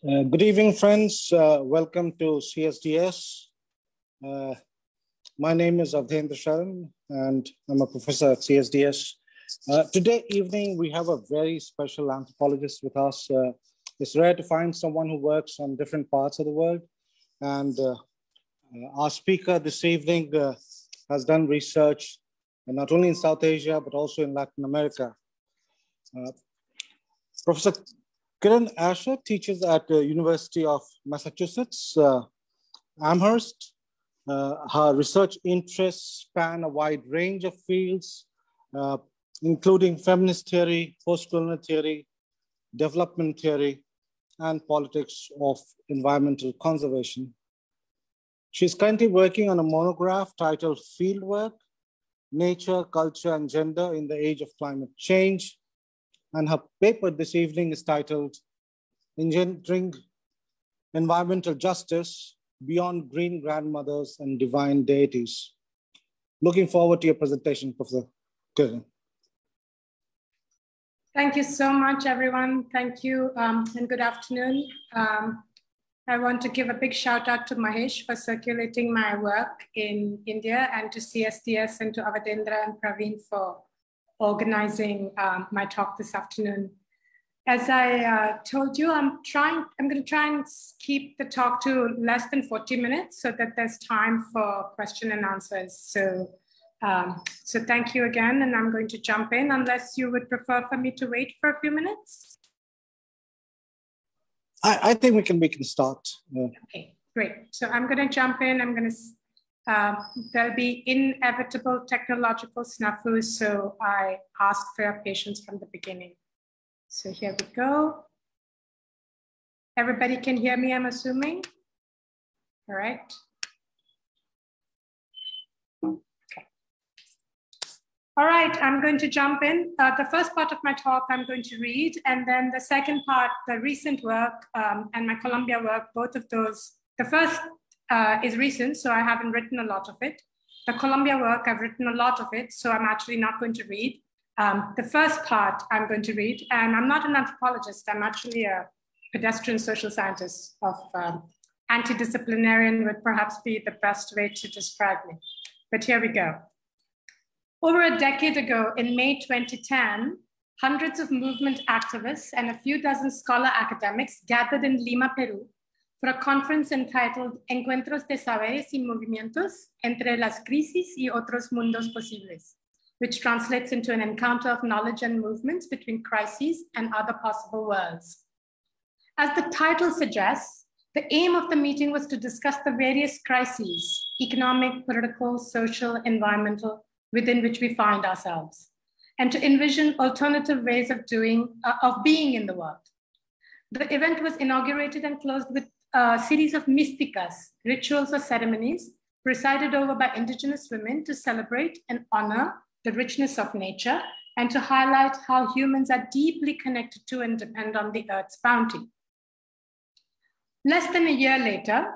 Good evening, friends. Welcome to CSDS. My name is Awadhendra Sharan, and I'm a professor at CSDS. Today evening, we have a very special anthropologist with us. It's rare to find someone who works on different parts of the world. And our speaker this evening has done research not only in South Asia, but also in Latin America. Professor Kiran Asher teaches at the University of Massachusetts Amherst. Her research interests span a wide range of fields, including feminist theory, post-colonial theory, development theory, and politics of environmental conservation. She's currently working on a monograph titled Fieldwork, Nature, Culture, and Gender in the Age of Climate Change. And her paper this evening is titled Engendering Environmental Justice Beyond Green Grandmothers and Divine Deities. Looking forward to your presentation, Professor Kiran. Thank you so much, everyone. Thank you and good afternoon. I want to give a big shout out to Mahesh for circulating my work in India, and to CSDS and to Awadhendra and Praveen for organizing my talk this afternoon. As I told you, I'm gonna try and keep the talk to less than 40 minutes so that there's time for question and answers. So, thank you again, and I'm going to jump in unless you would prefer for me to wait for a few minutes. I think we can start. Yeah. Okay, great. So I'm going to jump in. I'm going to, there'll be inevitable technological snafus, so I ask for your patience from the beginning. So here we go. Everybody can hear me, I'm assuming. All right. Okay. All right, I'm going to jump in. The first part of my talk I'm going to read, and then the second part, the recent work and my Colombia work, both of those. The first is recent, so I haven't written a lot of it. The Colombia work, I've written a lot of it, so I'm actually not going to read. The first part I'm going to read, and I'm not an anthropologist, I'm actually a pedestrian social scientist of antidisciplinarian would perhaps be the best way to describe me, but here we go. Over a decade ago, in May 2010, hundreds of movement activists and a few dozen scholar academics gathered in Lima, Peru, for a conference entitled Encuentros de Saberes y Movimientos Entre las Crisis y Otros Mundos Posibles, which translates into an encounter of knowledge and movements between crises and other possible worlds. As the title suggests, the aim of the meeting was to discuss the various crises, economic, political, social, environmental, within which we find ourselves, and to envision alternative ways of being in the world. The event was inaugurated and closed with a series of místicas, rituals or ceremonies, presided over by indigenous women to celebrate and honor the richness of nature, and to highlight how humans are deeply connected to and depend on the Earth's bounty. Less than a year later,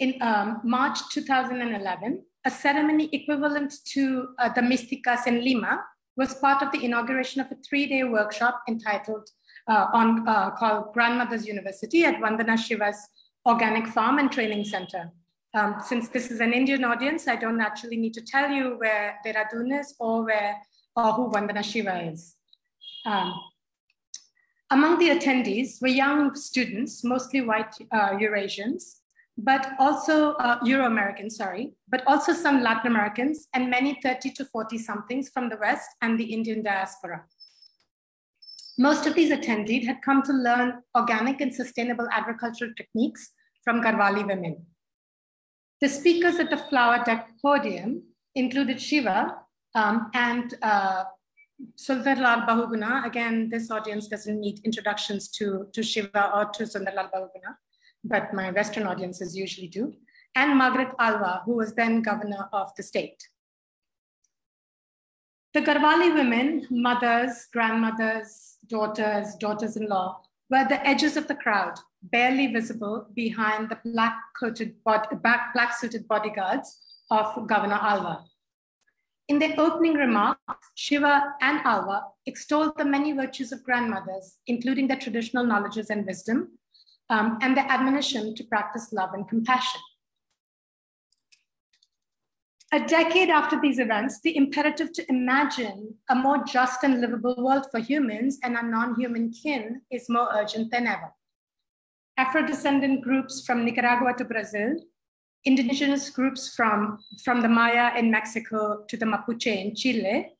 in March 2011, a ceremony equivalent to the Místicas in Lima was part of the inauguration of a three-day workshop entitled called Grandmother's University at Vandana Shiva's Organic Farm and Training Center. Since this is an Indian audience, I don't actually need to tell you where Dehradun is or who Vandana Shiva is. Among the attendees were young students, mostly white Eurasians, but also Euro-Americans, sorry, but also some Latin Americans and many 30 to 40 somethings from the West and the Indian diaspora. Most of these attendees had come to learn organic and sustainable agricultural techniques from Garhwali women. The speakers at the flower-decked podium included Shiva and Sundarlal Bahuguna. Again, this audience doesn't need introductions to Shiva or to Sundarlal Bahuguna, but my Western audiences usually do. And Margaret Alva, who was then governor of the state. The Garhwali women, mothers, grandmothers, daughters, daughters-in-law, were the edges of the crowd, barely visible behind the black-suited bodyguards of Governor Alva. In their opening remarks, Shiva and Alva extolled the many virtues of grandmothers, including their traditional knowledges and wisdom, and the admonition to practice love and compassion. A decade after these events, the imperative to imagine a more just and livable world for humans and our non-human kin is more urgent than ever. Afro-descendant groups from Nicaragua to Brazil, indigenous groups from the Maya in Mexico to the Mapuche in Chile,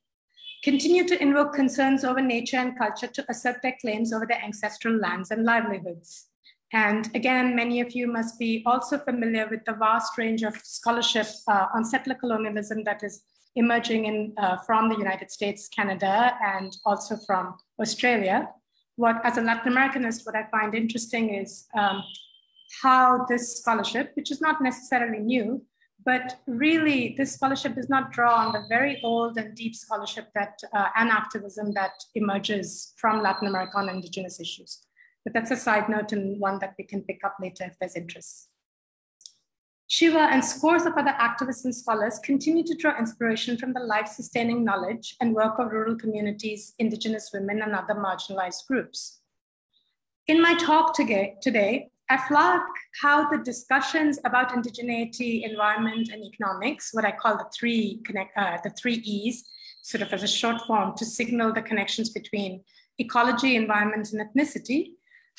continue to invoke concerns over nature and culture to assert their claims over their ancestral lands and livelihoods. And again, many of you must be also familiar with the vast range of scholarship on settler colonialism that is emerging in, from the United States, Canada, and also from Australia. What, as a Latin Americanist, what I find interesting is how this scholarship, which is not necessarily new, but really this scholarship does not draw on the very old and deep scholarship that, and activism that emerges from Latin America on indigenous issues. But that's a side note and one that we can pick up later if there's interest. Shiva and scores of other activists and scholars continue to draw inspiration from the life-sustaining knowledge and work of rural communities, indigenous women, and other marginalized groups. In my talk today, I flag how the discussions about indigeneity, environment, and economics, what I call the three E's, sort of as a short form to signal the connections between ecology, environment, and ethnicity,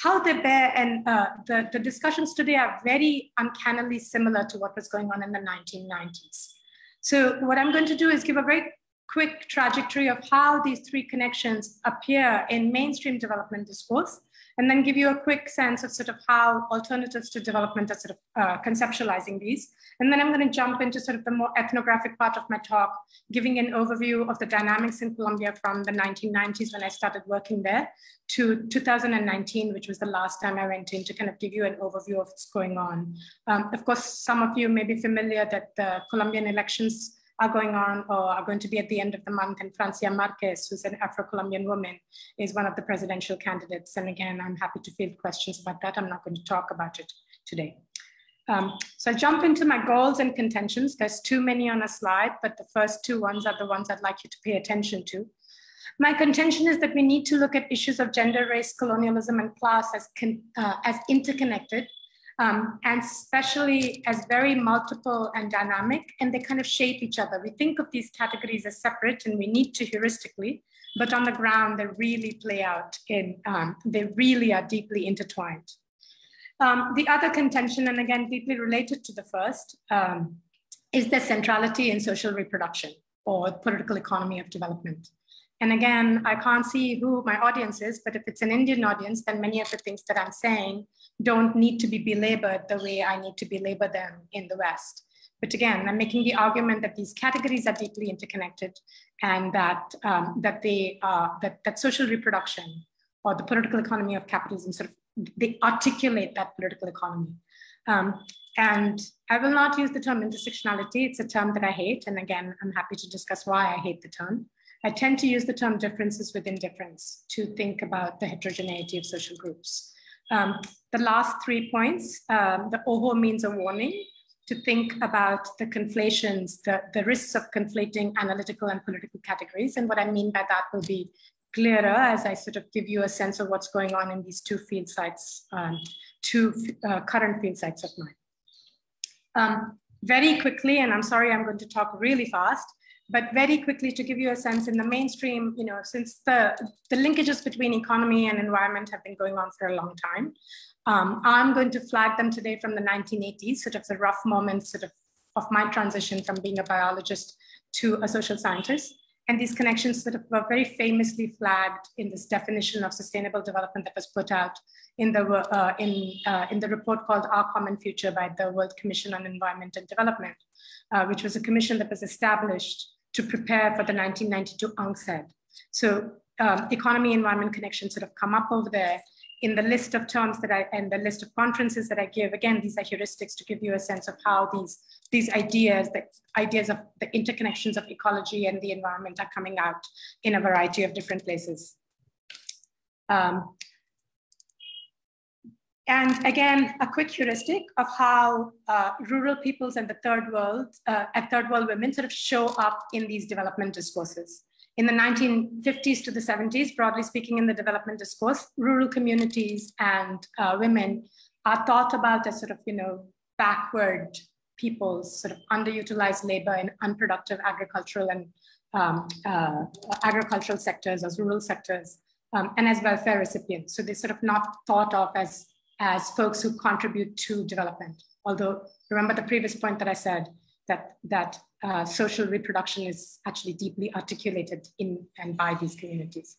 how they bear, and the discussions today are very uncannily similar to what was going on in the 1990s. So what I'm going to do is give a very quick trajectory of how these three connections appear in mainstream development discourse, and then give you a quick sense of sort of how alternatives to development are sort of conceptualizing these. And then I'm going to jump into sort of the more ethnographic part of my talk, giving an overview of the dynamics in Colombia from the 1990s when I started working there to 2019, which was the last time I went in, to kind of give you an overview of what's going on. Of course, some of you may be familiar that the Colombian elections are going on or are going to be at the end of the month, and Francia Marquez, who's an Afro-Colombian woman, is one of the presidential candidates. And again, I'm happy to field questions about that. I'm not going to talk about it today. So I'll jump into my goals and contentions. There's too many on a slide, but the first two ones are the ones I'd like you to pay attention to. My contention is that we need to look at issues of gender, race, colonialism, and class as interconnected, and especially as very multiple and dynamic, and they kind of shape each other. We think of these categories as separate, and we need to heuristically, but on the ground, they really play out in, they really are deeply intertwined. The other contention, and again, deeply related to the first, is the centrality in social reproduction or political economy of development. And again, I can't see who my audience is, but if it's an Indian audience, then many of the things that I'm saying don't need to be belabored the way I need to belabor them in the West. But again, I'm making the argument that these categories are deeply interconnected, and that, that social reproduction or the political economy of capitalism sort of, they articulate that political economy. And I will not use the term intersectionality. It's a term that I hate. And again, I'm happy to discuss why I hate the term. I tend to use the term differences within difference to think about the heterogeneity of social groups. The last 3 points, the ojo means a warning, to think about the conflations, the risks of conflating analytical and political categories. And what I mean by that will be clearer as I sort of give you a sense of what's going on in these two field sites, current field sites of mine. Very quickly, and I'm sorry, I'm going to talk really fast, but very quickly to give you a sense in the mainstream, you know, since the linkages between economy and environment have been going on for a long time, I'm going to flag them today from the 1980s, sort of the rough moments sort of my transition from being a biologist to a social scientist. And these connections sort of were very famously flagged in this definition of sustainable development that was put out in the report called Our Common Future by the World Commission on Environment and Development, which was a commission that was established to prepare for the 1992 UNCTAD. So economy, environment connections sort of come up over there. In the list of terms that I, and the list of conferences that I give, again, these are heuristics to give you a sense of how these ideas, the ideas of the interconnections of ecology and the environment are coming out in a variety of different places. And again, a quick heuristic of how rural peoples and the third world women sort of show up in these development discourses. in the 1950s to the 70s, broadly speaking in the development discourse, rural communities and women are thought about as sort of, you know, backward peoples, sort of underutilized labor in unproductive agricultural and agricultural sectors as rural sectors and as welfare recipients. So they're sort of not thought of as folks who contribute to development. Although remember the previous point that I said that social reproduction is actually deeply articulated in and by these communities.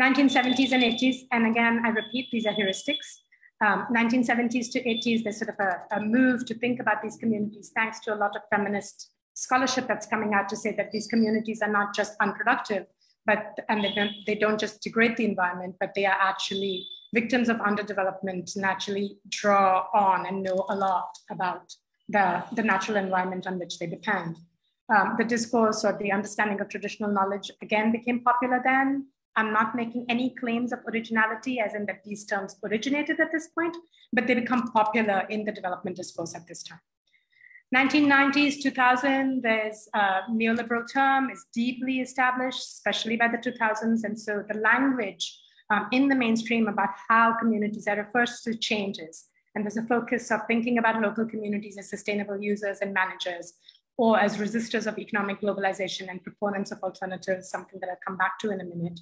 1970s and 80s, and again, I repeat, these are heuristics. 1970s to 80s, there's sort of a move to think about these communities thanks to a lot of feminist scholarship that's coming out to say that these communities are not just unproductive, and they don't just degrade the environment, but they are actually victims of underdevelopment and actually draw on and know a lot about the natural environment on which they depend. The discourse or the understanding of traditional knowledge again became popular then. I'm not making any claims of originality as in that these terms originated at this point, but they become popular in the development discourse at this time. 1990s, 2000, there's a neoliberal term is deeply established, especially by the 2000s. And so the language in the mainstream about how communities are referred to changes. And there's a focus of thinking about local communities as sustainable users and managers, or as resistors of economic globalization and proponents of alternatives, something that I'll come back to in a minute.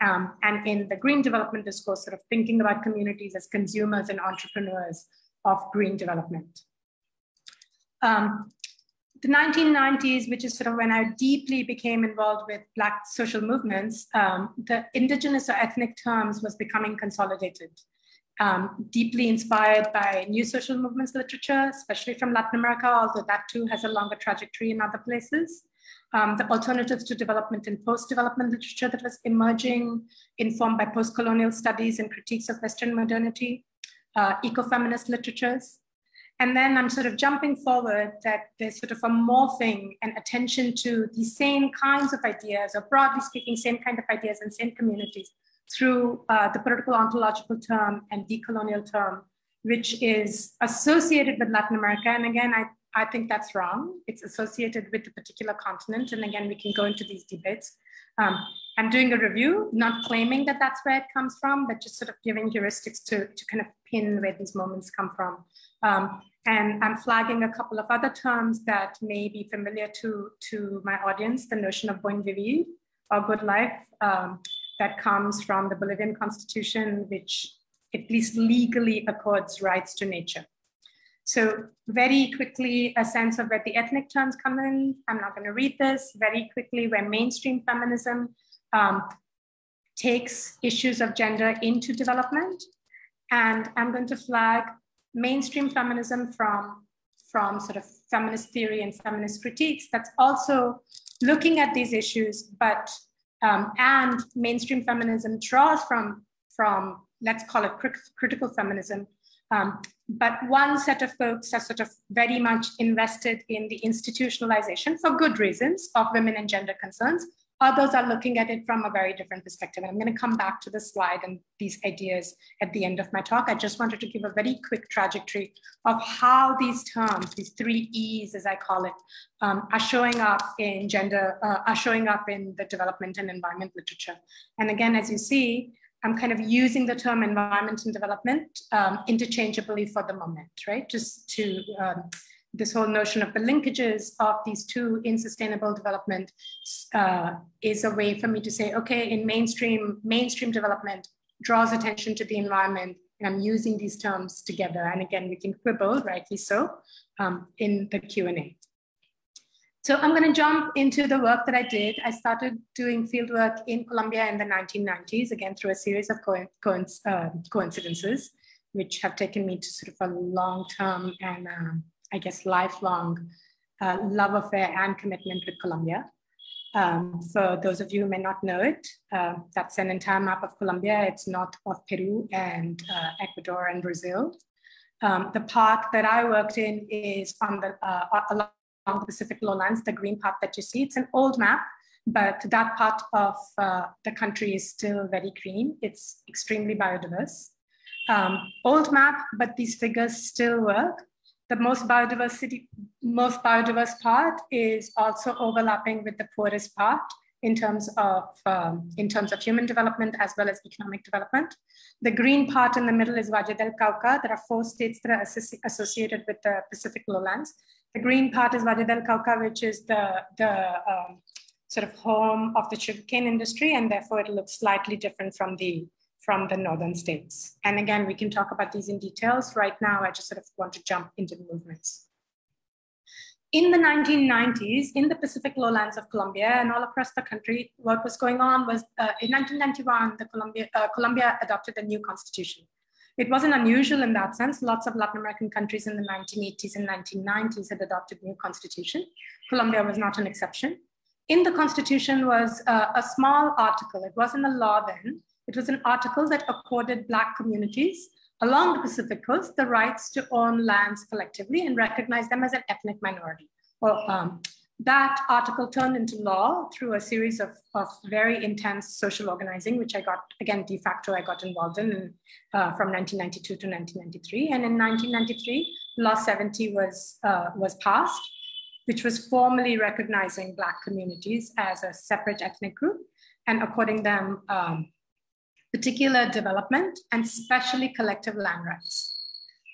And in the green development discourse, sort of thinking about communities as consumers and entrepreneurs of green development. The 1990s, which is sort of when I deeply became involved with Black social movements, the indigenous or ethnic terms was becoming consolidated. Deeply inspired by new social movements literature, especially from Latin America, although that too has a longer trajectory in other places. The alternatives to development and post-development literature that was emerging, informed by post-colonial studies and critiques of Western modernity, ecofeminist literatures. And then I'm sort of jumping forward that there's sort of a morphing and attention to the same kinds of ideas, or broadly speaking, same kind of ideas and same communities, through the political ontological term and decolonial term, which is associated with Latin America. And again, I think that's wrong. It's associated with a particular continent. And again, we can go into these debates. I'm doing a review, not claiming that that's where it comes from, but just sort of giving heuristics to kind of pin where these moments come from. And I'm flagging a couple of other terms that may be familiar to my audience, the notion of buen vivir or good life, that comes from the Bolivian constitution, which at least legally accords rights to nature. So very quickly, a sense of where the ethnic terms come in. I'm not gonna read this. Very quickly, where mainstream feminism takes issues of gender into development. And I'm going to flag mainstream feminism from sort of feminist theory and feminist critiques that's also looking at these issues, but and mainstream feminism draws from let's call it critical feminism, but one set of folks are sort of very much invested in the institutionalization for good reasons of women and gender concerns. Others are looking at it from a very different perspective. And I'm going to come back to this slide and these ideas at the end of my talk. I just wanted to give a very quick trajectory of how these terms, these three E's as I call it, are showing up in gender, are showing up in the development and environment literature. And again, as you see, I'm kind of using the term environment and development interchangeably for the moment, right? Just to this whole notion of the linkages of these two in sustainable development is a way for me to say, okay, in mainstream development draws attention to the environment, and I'm using these terms together. And again, we can quibble, rightly so, in the Q&A. So I'm gonna jump into the work that I did. I started doing fieldwork in Colombia in the 1990s, again, through a series of coincidences, which have taken me to sort of a long-term and I guess lifelong love affair and commitment with Colombia. For those of you who may not know it, that's an entire map of Colombia. It's north of Peru and Ecuador and Brazil. The path that I worked in is on the along the Pacific lowlands, the green path that you see. It's an old map, but that part of the country is still very green. It's extremely biodiverse. Old map, but these figures still work. The most biodiverse part is also overlapping with the poorest part. in terms of human development as well as economic development. The green part in the middle is Valle del Cauca. There are 4 states that are associated with the Pacific lowlands. The green part is Valle del Cauca, which is the sort of home of the sugarcane industry, and therefore it looks slightly different from the northern states. And again, we can talk about these in details. Right now, I just sort of want to jump into the movements. In the 1990s, in the Pacific lowlands of Colombia and all across the country, what was going on was in 1991, Colombia adopted a new constitution. It wasn't unusual in that sense. Lots of Latin American countries in the 1980s and 1990s had adopted new constitution. Colombia was not an exception. In the constitution was a small article. It wasn't a law then. It was an article that accorded Black communities along the Pacific coast the rights to own lands collectively and recognize them as an ethnic minority. Well, that article turned into law through a series of very intense social organizing, which I got, again, de facto, I got involved in from 1992 to 1993. And in 1993, Law 70 was passed, which was formally recognizing Black communities as a separate ethnic group and according them particular development and especially collective land rights.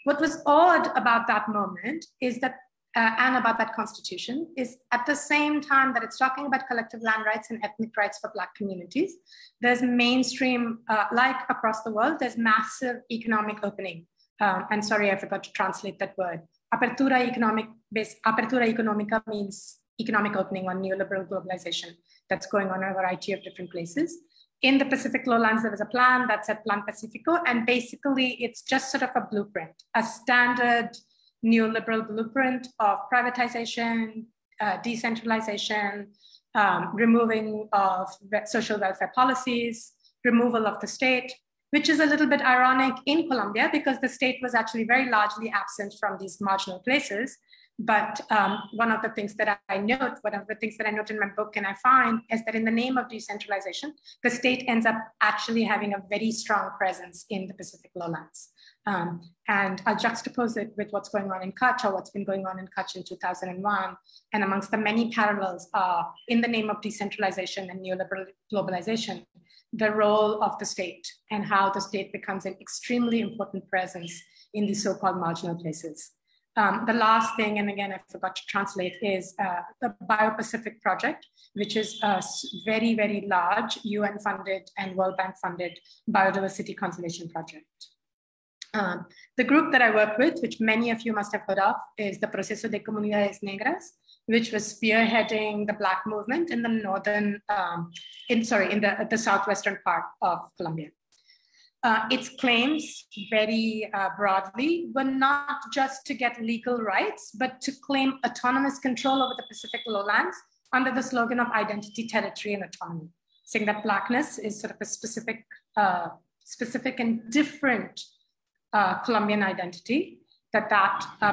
What was odd about that moment is that, and about that constitution, is at the same time that it's talking about collective land rights and ethnic rights for Black communities, there's mainstream, like across the world, there's massive economic opening. And sorry, I forgot to translate that word. Apertura económica means economic opening or neoliberal globalization that's going on in a variety of different places. In the Pacific lowlands, there was a plan that's at Plan Pacifico, and basically it's just sort of a blueprint, a standard neoliberal blueprint of privatization, decentralization, removing of social welfare policies, removal of the state, which is a little bit ironic in Colombia because the state was actually very largely absent from these marginal places. But one of the things that I note in my book and I find is that in the name of decentralization, the state ends up actually having a very strong presence in the Pacific lowlands. And I'll juxtapose it with what's going on in Kutch or what's been going on in Kutch in 2001. And amongst the many parallels are in the name of decentralization and neoliberal globalization, the role of the state and how the state becomes an extremely important presence in these so-called marginal places. The last thing, and again, I forgot to translate, is the BioPacific project, which is a very, very large UN-funded and World Bank-funded biodiversity conservation project. The group that I work with, which many of you must have heard of, is the Proceso de Comunidades Negras, which was spearheading the Black movement in the southwestern part of Colombia. Its claims very broadly were not just to get legal rights, but to claim autonomous control over the Pacific lowlands under the slogan of identity, territory, and autonomy, saying that Blackness is sort of a specific and different Colombian identity, that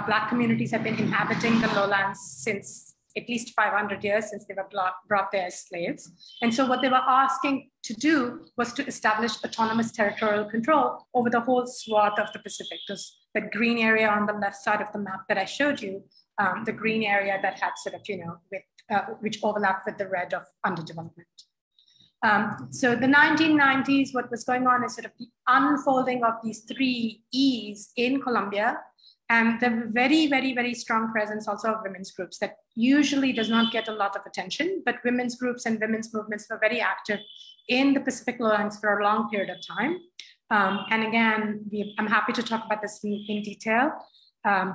Black communities have been inhabiting the lowlands since at least 500 years since they were brought there as slaves. And so what they were asking to do was to establish autonomous territorial control over the whole swath of the Pacific. Because the green area on the left side of the map that I showed you, the green area that had sort of, which overlapped with the red of underdevelopment. So the 1990s, what was going on is sort of the unfolding of these 3 E's in Colombia, and the very, very, very strong presence also of women's groups that usually does not get a lot of attention, but women's groups and women's movements were very active in the Pacific lowlands for a long period of time. And again, I'm happy to talk about this in detail. I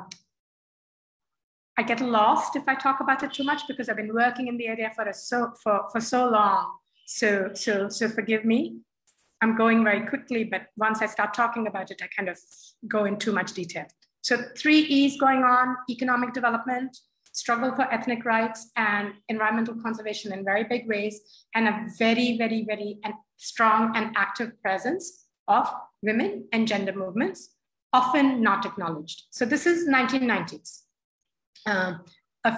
get lost if I talk about it too much because I've been working in the area for so long. So forgive me. I'm going very quickly, but once I start talking about it, I kind of go in too much detail. So 3 E's going on: economic development, struggle for ethnic rights, and environmental conservation in very big ways, and a very, very, very strong and active presence of women and gender movements, often not acknowledged. So this is 1990s. A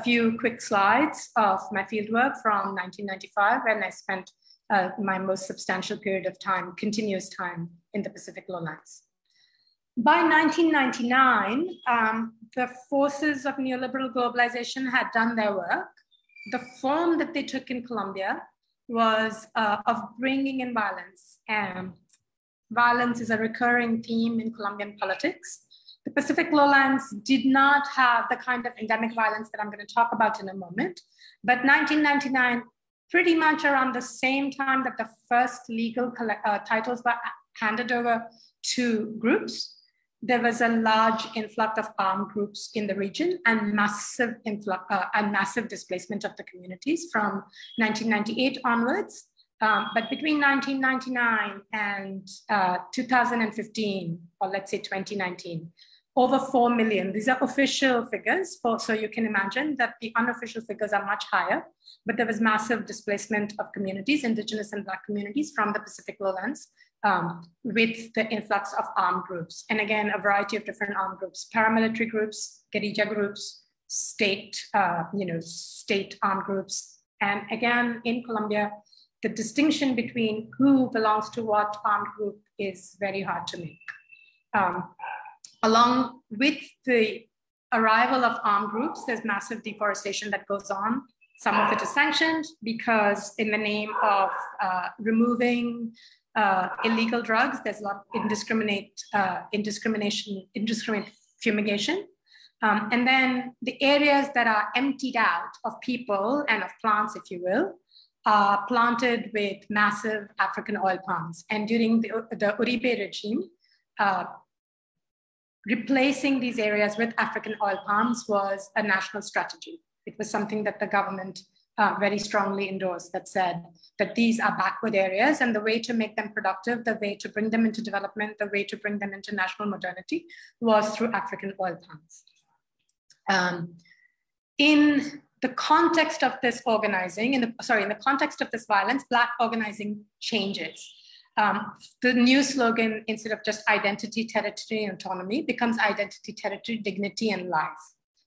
few quick slides of my fieldwork from 1995, when I spent my most substantial period of time, continuous time, in the Pacific lowlands. By 1999, the forces of neoliberal globalization had done their work. The form that they took in Colombia was of bringing in violence. Violence is a recurring theme in Colombian politics. The Pacific lowlands did not have the kind of endemic violence that I'm going to talk about in a moment, but 1999, pretty much around the same time that the first legal titles were handed over to groups, there was a large influx of armed groups in the region and massive influx, and massive displacement of the communities from 1998 onwards. But between 1999 and 2015, or let's say 2019, over 4 million. These are official figures, so you can imagine that the unofficial figures are much higher, but there was massive displacement of communities, indigenous and Black communities from the Pacific lowlands with the influx of armed groups. And again, a variety of different armed groups, paramilitary groups, guerrilla groups, state armed groups. And again, in Colombia, the distinction between who belongs to what armed group is very hard to make. Along with the arrival of armed groups, there's massive deforestation that goes on. Some of it is sanctioned because in the name of removing illegal drugs, there's a lot of indiscriminate fumigation. And then the areas that are emptied out of people and of plants, if you will, are planted with massive African oil palms. And during the Uribe regime, replacing these areas with African oil palms was a national strategy. It was something that the government very strongly endorsed, that said that these are backward areas, and the way to make them productive, the way to bring them into development, the way to bring them into national modernity was through African oil palms. In the context of this organizing, in the context of this violence, Black organizing changes. The new slogan, instead of just identity, territory, and autonomy, becomes identity, territory, dignity, and life.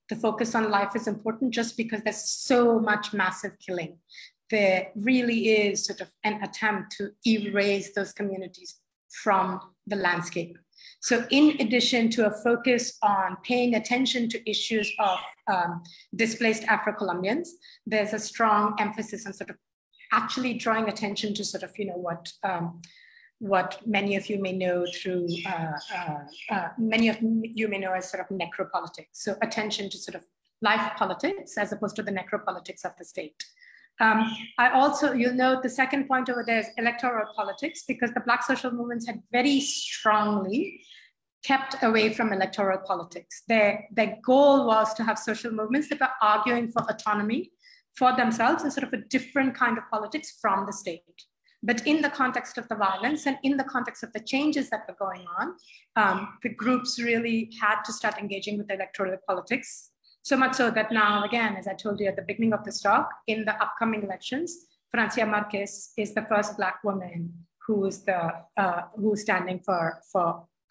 The focus on life is important just because there's so much massive killing. There really is sort of an attempt to erase those communities from the landscape. So in addition to a focus on paying attention to issues of displaced Afro-Colombians, there's a strong emphasis on sort of actually drawing attention to sort of, you know, what many of you may know through, many of you may know as sort of necropolitics. So attention to sort of life politics as opposed to the necropolitics of the state. I also, you'll note the second point over there is electoral politics, because the Black social movements had very strongly kept away from electoral politics. Their goal was to have social movements that were arguing for autonomy for themselves and sort of a different kind of politics from the state. But in the context of the violence and in the context of the changes that were going on, the groups really had to start engaging with electoral politics. So much so that now, again, as I told you at the beginning of this talk, in the upcoming elections, Francia Marquez is the first Black woman who is who's standing for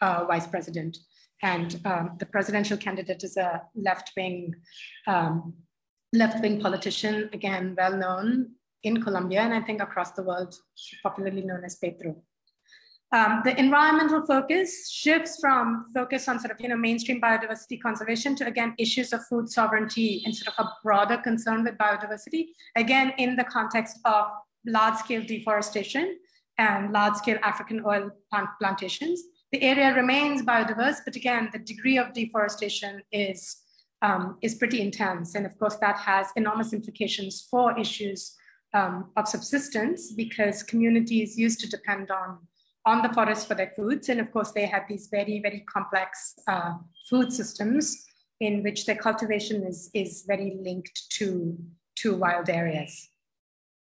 vice president. And the presidential candidate is a left-wing politician, again, well-known in Colombia, and I think across the world, popularly known as Petro. The environmental focus shifts from focus on sort of, you know, mainstream biodiversity conservation to, again, issues of food sovereignty and sort of a broader concern with biodiversity, again, in the context of large-scale deforestation and large-scale African oil plantations. The area remains biodiverse, but again, the degree of deforestation is pretty intense. And of course, that has enormous implications for issues of subsistence, because communities used to depend on the forest for their foods. And of course, they have these very, very complex food systems in which their cultivation is very linked to wild areas.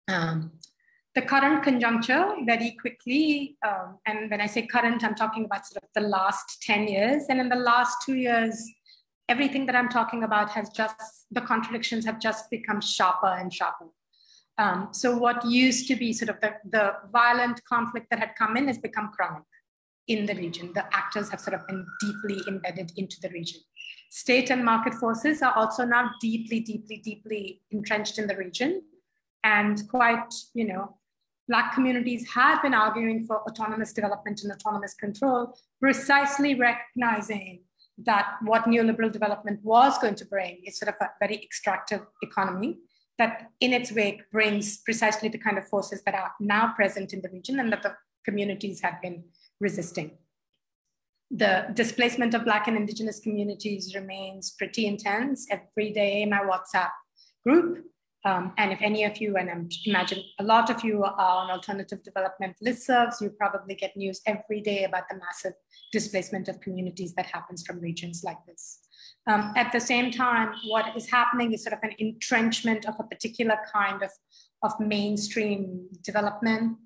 The current conjuncture, very quickly, and when I say current, I'm talking about sort of the last 10 years. And in the last 2 years, everything that I'm talking about has just, the contradictions have just become sharper and sharper. So what used to be sort of the violent conflict that had come in has become chronic in the region. The actors have sort of been deeply embedded into the region. State and market forces are also now deeply, deeply, deeply entrenched in the region. And quite, you know, Black communities have been arguing for autonomous development and autonomous control, precisely recognizing that what neoliberal development was going to bring is sort of a very extractive economy. that in its wake brings precisely the kind of forces that are now present in the region and that the communities have been resisting. The displacement of Black and Indigenous communities remains pretty intense. Every day in my WhatsApp group, and if any of you, and I imagine a lot of you are on alternative development listservs, you probably get news every day about the massive displacement of communities that happens from regions like this. At the same time, what is happening is sort of an entrenchment of a particular kind of mainstream development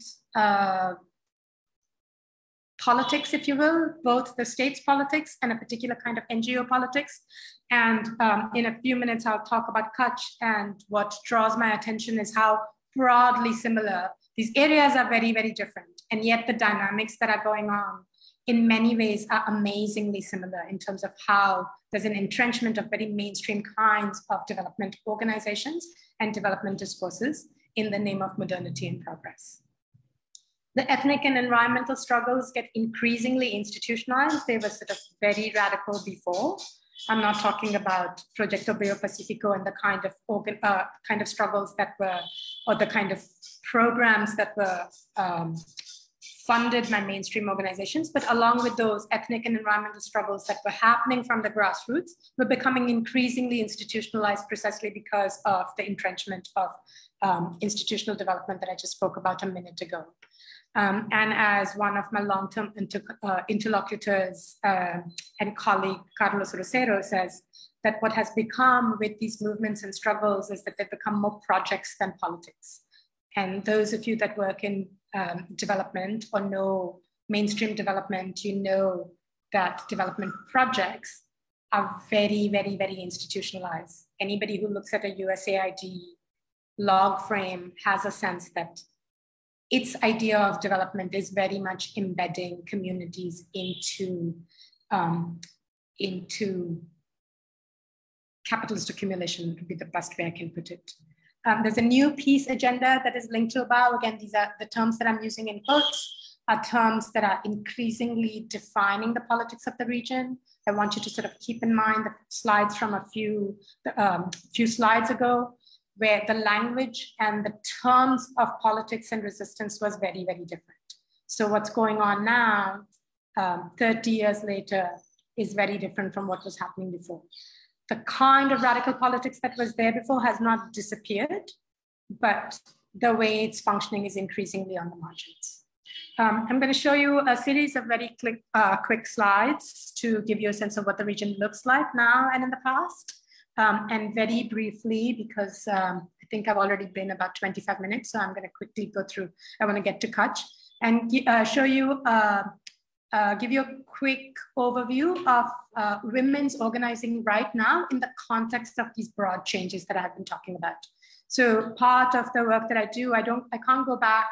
politics, if you will, both the state's politics and a particular kind of NGO politics. And in a few minutes, I'll talk about Kutch, and what draws my attention is how broadly similar these areas are, very, very different. And yet the dynamics that are going on in many ways are amazingly similar in terms of how there's an entrenchment of very mainstream kinds of development organizations and development discourses in the name of modernity and progress. The ethnic and environmental struggles get increasingly institutionalized. They were sort of very radical before. I'm not talking about Proyecto BioPacifico and the kind of struggles that were, or the kind of programs that were funded by mainstream organizations, but along with those, ethnic and environmental struggles that were happening from the grassroots were becoming increasingly institutionalized precisely because of the entrenchment of institutional development that I just spoke about a minute ago. And as one of my long-term interlocutors and colleague, Carlos Rosero, says, that what has become with these movements and struggles is that they've become more projects than politics. And those of you that work in development or know mainstream development, you know that development projects are very, very, very institutionalized. Anybody who looks at a USAID log frame has a sense that its idea of development is very much embedding communities into capitalist accumulation, would be the best way I can put it. There's a new peace agenda that is linked to ABAO. Again, these are the terms that I'm using in quotes, are terms that are increasingly defining the politics of the region. I want you to sort of keep in mind the slides from a few slides ago, where the language and the terms of politics and resistance was very, very different. So what's going on now, 30 years later, is very different from what was happening before. The kind of radical politics that was there before has not disappeared, but the way it's functioning is increasingly on the margins. I'm going to show you a series of very quick slides to give you a sense of what the region looks like now and in the past. And very briefly, because I think I've already been about 25 minutes, so I'm going to quickly go through. I want to get to Kutch and show you, give you a quick overview of women's organizing right now in the context of these broad changes that I've been talking about. So part of the work that I do, I can't go back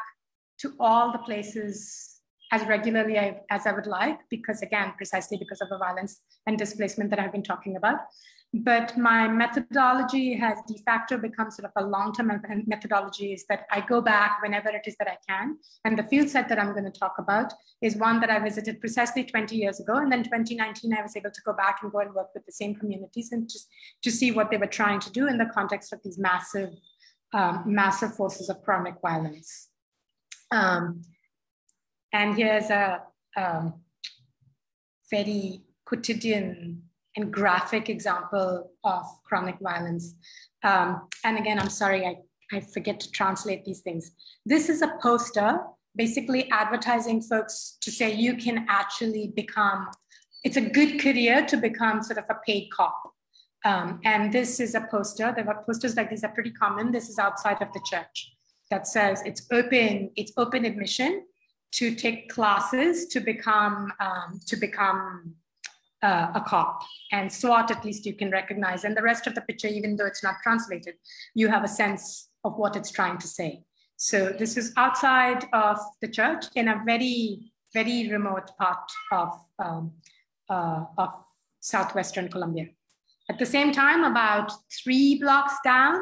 to all the places as regularly as I would like, because again, precisely because of the violence and displacement that I've been talking about. But my methodology has de facto become sort of a long-term methodology, is that I go back whenever it is that I can. And the field set that I'm going to talk about is one that I visited precisely 20 years ago. And then 2019, I was able to go back and go and work with the same communities and just to see what they were trying to do in the context of these massive, massive forces of chronic violence. And here's a very quotidian and graphic example of chronic violence. And again, I'm sorry, I forget to translate these things. This is a poster basically advertising folks to say you can actually become, it's a good career to become sort of a paid cop. And this is a poster, there were posters like these are pretty common. This is outside of the church that says it's open admission to take classes to become a cop, and SWAT at least you can recognize, and the rest of the picture, even though it's not translated, you have a sense of what it's trying to say. So this is outside of the church in a very, very remote part of southwestern Colombia. At the same time, about 3 blocks down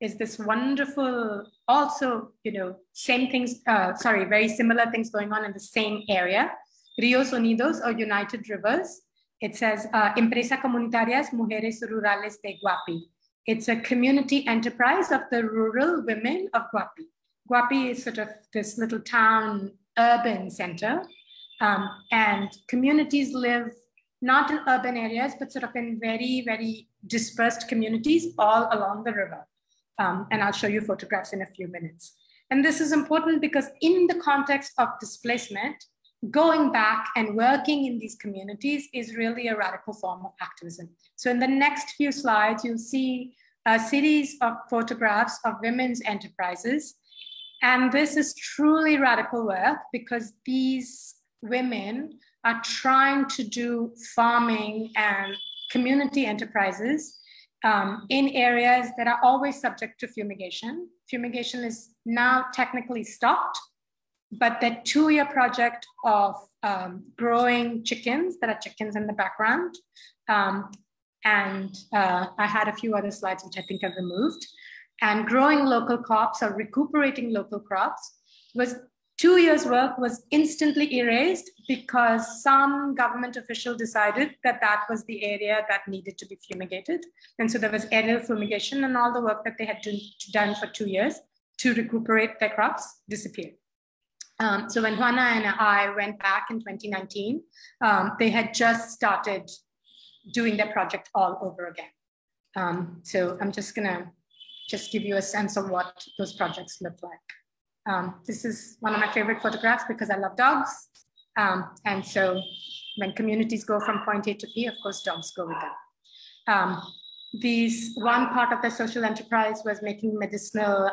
is this wonderful, also, you know, same things, very similar things going on in the same area, Rios Unidos, or United Rivers. It says, Empresas Comunitarias Mujeres Rurales de Guapi. It's a community enterprise of the rural women of Guapi. Guapi is sort of this little town, urban center, and communities live not in urban areas, but sort of in very, very dispersed communities all along the river. And I'll show you photographs in a few minutes. And this is important because in the context of displacement, going back and working in these communities is really a radical form of activism. So in the next few slides, you'll see a series of photographs of women's enterprises. And this is truly radical work because these women are trying to do farming and community enterprises in areas that are always subject to fumigation. Fumigation is now technically stopped, but that two-year project of growing chickens, there are chickens in the background. I had a few other slides which I think I've removed. And growing local crops or recuperating local crops was 2 years' work was instantly erased because some government official decided that that was the area that needed to be fumigated. And so there was aerial fumigation and all the work that they had done for 2 years to recuperate their crops disappeared. So when Juana and I went back in 2019, they had just started doing their project all over again. So I'm just gonna give you a sense of what those projects look like. This is one of my favorite photographs because I love dogs. And so when communities go from point A to B, of course, dogs go with them. These one part of the social enterprise was making medicinal,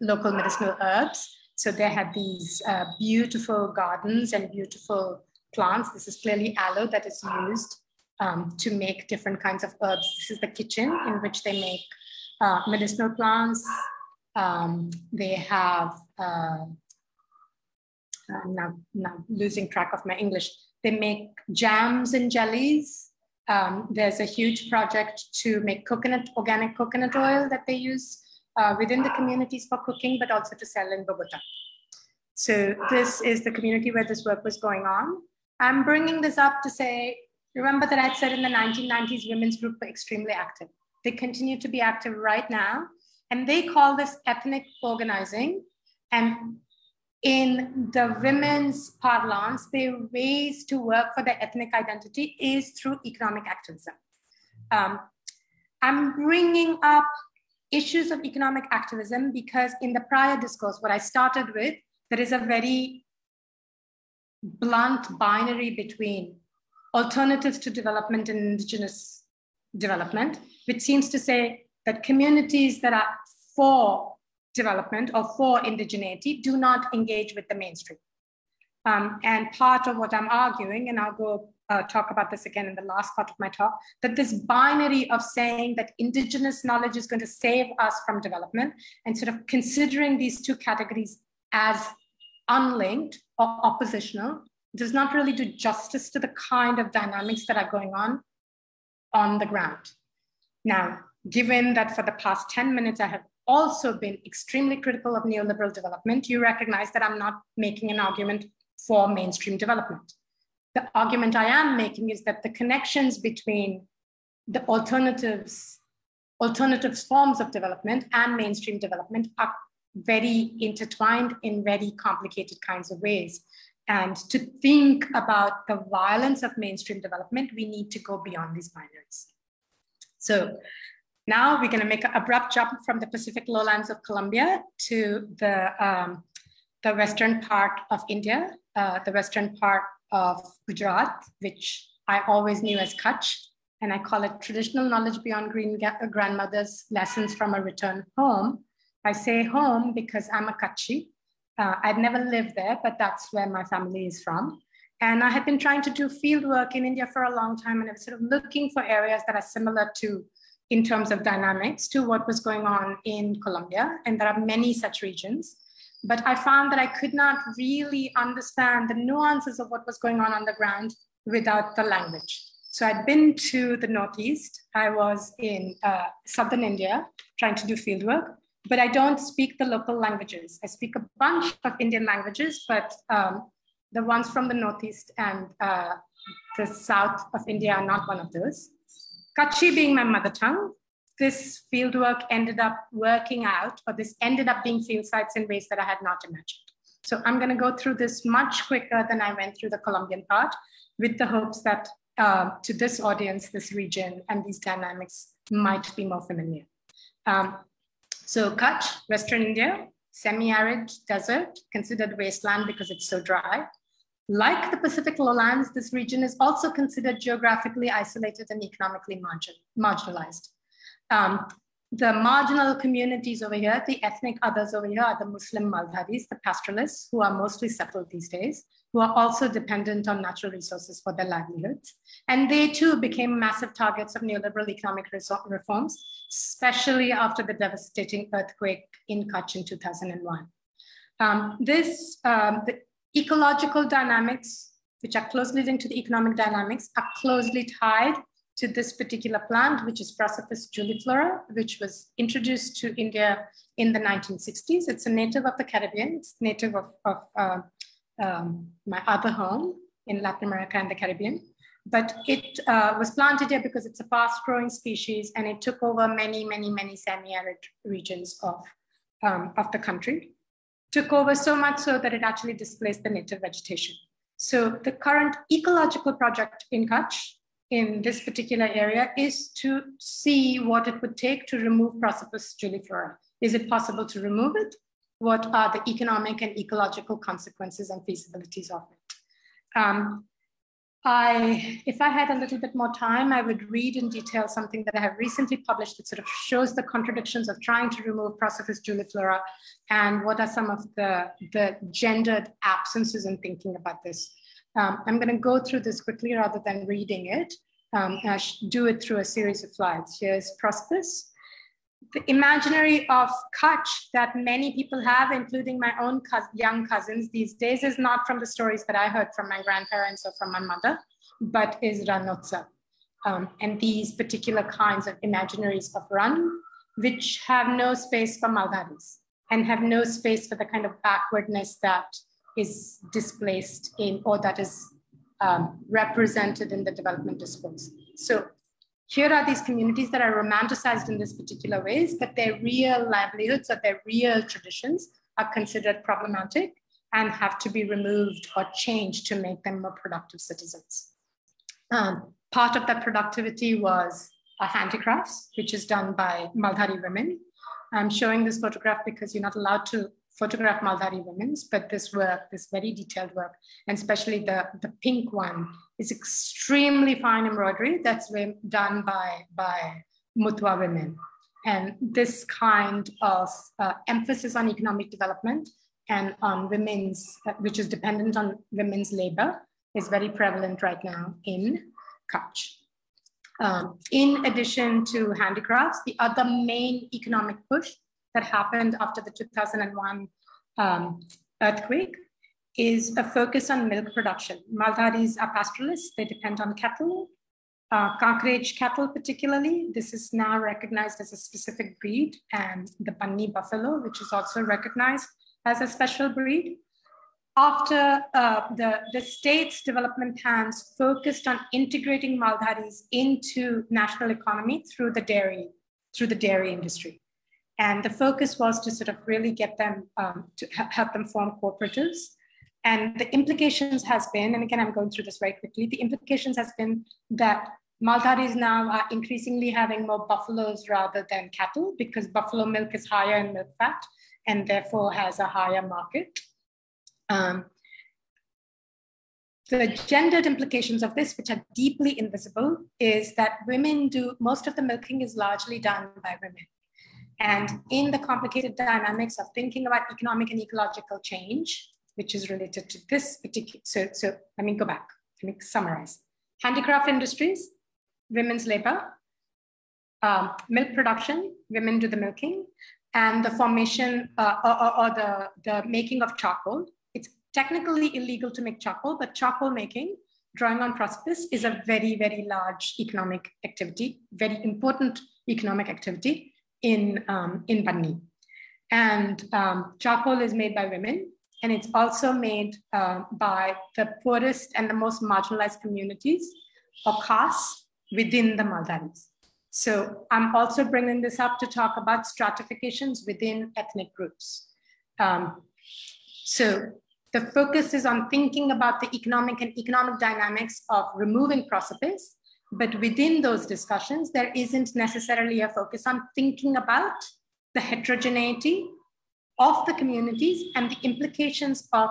local medicinal herbs. So they had these beautiful gardens and beautiful plants. This is clearly aloe that is used to make different kinds of herbs. This is the kitchen in which they make medicinal plants. They have, I'm now losing track of my English. They make jams and jellies. There's a huge project to make coconut, organic coconut oil that they use within the communities for cooking, but also to sell in Bogota. So this is the community where this work was going on. I'm bringing this up to say, remember that I said in the 1990s, women's group were extremely active. They continue to be active right now. And they call this ethnic organizing. And in the women's parlance, their ways to work for their ethnic identity is through economic activism. I'm bringing up issues of economic activism because in the prior discourse, what I started with, there is a very blunt binary between alternatives to development and indigenous development, which seems to say that communities that are for development or for indigeneity do not engage with the mainstream. And part of what I'm arguing, and I'll go talk about this again in the last part of my talk, that this binary of saying that indigenous knowledge is going to save us from development and sort of considering these two categories as unlinked or oppositional does not really do justice to the kind of dynamics that are going on the ground. Now, given that for the past 10 minutes, I have also been extremely critical of neoliberal development, you recognize that I'm not making an argument for mainstream development. The argument I am making is that the connections between the alternatives forms of development and mainstream development are very intertwined in very complicated kinds of ways. And to think about the violence of mainstream development, we need to go beyond these binaries. So now we're going to make an abrupt jump from the Pacific lowlands of Colombia to the western part of India, the western part of Gujarat, which I always knew as Kutch, and I call it traditional knowledge beyond grandmother's lessons from a return home. I say home because I'm a Kutchi. I'd never lived there, but that's where my family is from. And I had been trying to do field work in India for a long time, and I was sort of looking for areas that are similar to, in terms of dynamics, to what was going on in Colombia. And there are many such regions. But I found that I could not really understand the nuances of what was going on the ground without the language. So I'd been to the Northeast. I was in Southern India trying to do field work, but I don't speak the local languages. I speak a bunch of Indian languages, but the ones from the Northeast and the South of India are not one of those. Kutch being my mother tongue, this fieldwork ended up working out, or this ended up being field sites in ways that I had not imagined. So I'm going to go through this much quicker than I went through the Colombian part, with the hopes that to this audience, this region, and these dynamics might be more familiar. So Kutch, Western India, semi-arid desert, considered wasteland because it's so dry. Like the Pacific lowlands, this region is also considered geographically isolated and economically marginalized. The marginal communities over here, the ethnic others over here, are the Muslim Maldharis, the pastoralists, who are mostly settled these days, who are also dependent on natural resources for their livelihoods. And they too became massive targets of neoliberal economic reforms, especially after the devastating earthquake in Kutch in 2001. The ecological dynamics, which are closely linked to the economic dynamics, are closely tied to this particular plant, which is Prosopis juliflora, which was introduced to India in the 1960s. It's a native of the Caribbean. It's native of my other home in Latin America and the Caribbean. But it was planted here because it's a fast-growing species, and it took over many, many, many semi-arid regions of the country. Took over so much so that it actually displaced the native vegetation. So the current ecological project in Kutch, in this particular area, is to see what it would take to remove Prosopis juliflora. Is it possible to remove it? What are the economic and ecological consequences and feasibilities of it? If I had a little bit more time, I would read in detail something that I have recently published that sort of shows the contradictions of trying to remove Prosopis juliflora and what are some of the gendered absences in thinking about this. I'm going to go through this quickly rather than reading it. I should do it through a series of slides. Here's Prosopis. The imaginary of Kutch that many people have, including my own young cousins these days, is not from the stories that I heard from my grandparents or from my mother, but is ranotsa. And these particular kinds of imaginaries of Ran, which have no space for Maldharis and have no space for the kind of backwardness that is displaced in, or that is represented in the development discourse. So here are these communities that are romanticized in this particular ways, but their real livelihoods or their real traditions are considered problematic and have to be removed or changed to make them more productive citizens. Part of that productivity was handicrafts, which is done by Maldhari women. I'm showing this photograph because you're not allowed to photograph Maldhari women's, but this work, this very detailed work, and especially the pink one, is extremely fine embroidery that's done by Mutwa women. And this kind of emphasis on economic development and on women's, which is dependent on women's labor, is very prevalent right now in Kutch. In addition to handicrafts, the other main economic push that happened after the 2001 earthquake is a focus on milk production. Maldharis are pastoralists. They depend on cattle, Kankraj cattle particularly. This is now recognized as a specific breed, and the Bani buffalo, which is also recognized as a special breed. After the state's development plans focused on integrating Maldharis into national economy through the dairy industry. And the focus was to sort of really get them to help them form cooperatives. And the implications has been, and again, I'm going through this very quickly, the implications has been that Maldharis now are increasingly having more buffaloes rather than cattle, because buffalo milk is higher in milk fat and therefore has a higher market. The gendered implications of this, which are deeply invisible, is that women do, most of the milking is largely done by women. And in the complicated dynamics of thinking about economic and ecological change, which is related to this particular, so let me go back, let me summarize. Handicraft industries, women's labor, milk production, women do the milking, and the formation or the making of charcoal. It's technically illegal to make charcoal, but charcoal making, drawing on Prosopis, is a very, very large economic activity, very important economic activity in Bani. And charcoal is made by women, and it's also made by the poorest and the most marginalized communities or castes within the Maldharis. So I'm also bringing this up to talk about stratifications within ethnic groups. So the focus is on thinking about the economic and economic dynamics of removing Prosopis, but within those discussions, there isn't necessarily a focus on thinking about the heterogeneity of the communities and the implications of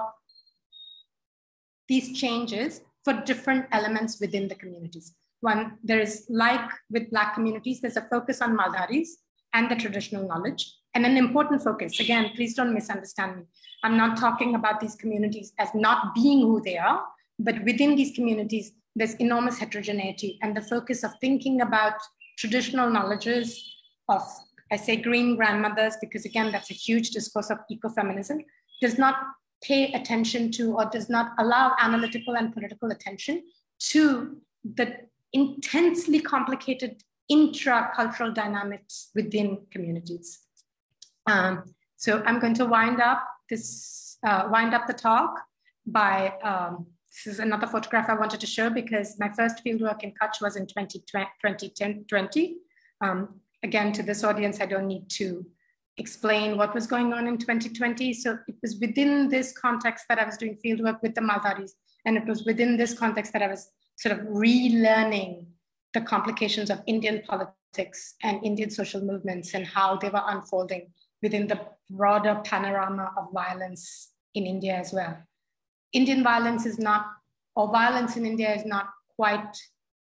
these changes for different elements within the communities. One, there is, like with Black communities, there's a focus on Maldharis and the traditional knowledge, and an important focus. Again, please don't misunderstand me. I'm not talking about these communities as not being who they are, but within these communities, there's enormous heterogeneity, and the focus of thinking about traditional knowledges of, I say green grandmothers, because again, that's a huge discourse of ecofeminism, does not pay attention to, or does not allow analytical and political attention to, the intensely complicated intra-cultural dynamics within communities. So I'm going to wind up this, the talk by, this is another photograph I wanted to show because my first fieldwork in Kutch was in 2020. Again, to this audience, I don't need to explain what was going on in 2020. So it was within this context that I was doing fieldwork with the Maldharis, and it was within this context that I was sort of relearning the complications of Indian politics and Indian social movements and how they were unfolding within the broader panorama of violence in India as well. Indian violence is not, or violence in India is not quite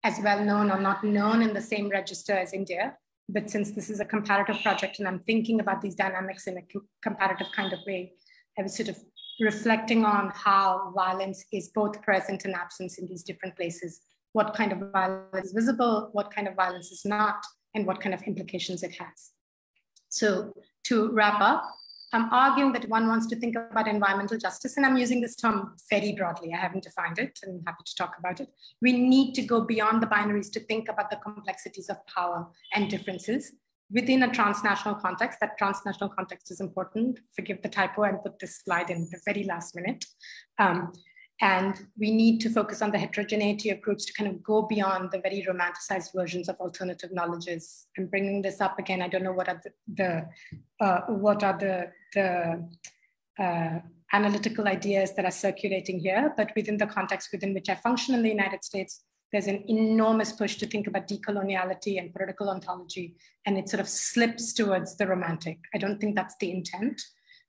as well known or not known in the same register as India. But since this is a comparative project and I'm thinking about these dynamics in a comparative kind of way, I was sort of reflecting on how violence is both present and absent in these different places, what kind of violence is visible, what kind of violence is not, and what kind of implications it has. So to wrap up, I'm arguing that one wants to think about environmental justice, and I'm using this term very broadly. I haven't defined it, and I'm happy to talk about it. We need to go beyond the binaries to think about the complexities of power and differences within a transnational context. That transnational context is important. Forgive the typo and put this slide in the very last minute. And we need to focus on the heterogeneity of groups to kind of go beyond the very romanticized versions of alternative knowledges. I'm bringing this up again. I don't know what are the analytical ideas that are circulating here, but within the context within which I function in the United States, there's an enormous push to think about decoloniality and political ontology, and it sort of slips towards the romantic. I don't think that's the intent,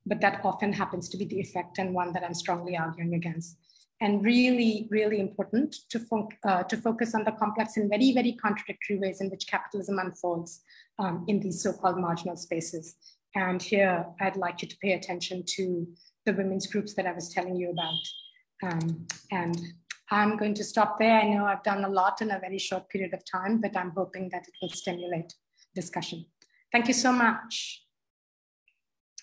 but that often happens to be the effect, and one that I'm strongly arguing against. And really, really important to focus on the complex and very, very contradictory ways in which capitalism unfolds in these so-called marginal spaces. And here, I'd like you to pay attention to the women's groups that I was telling you about. And I'm going to stop there. I know I've done a lot in a very short period of time, but I'm hoping that it will stimulate discussion. Thank you so much.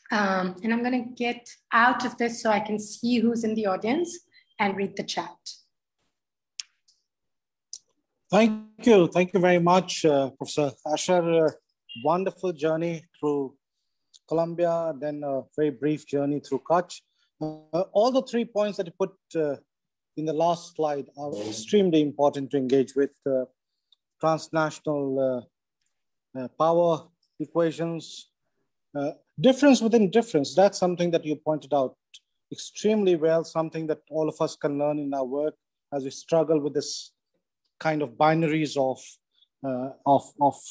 And I'm going to get out of this so I can see who's in the audience and read the chat. Thank you. Thank you very much, Professor Asher. Wonderful journey through Colombia, then a very brief journey through Kutch. All the 3 points that you put in the last slide are extremely important to engage with transnational power equations. Difference within difference, that's something that you pointed out extremely well, something that all of us can learn in our work as we struggle with this kind of binaries of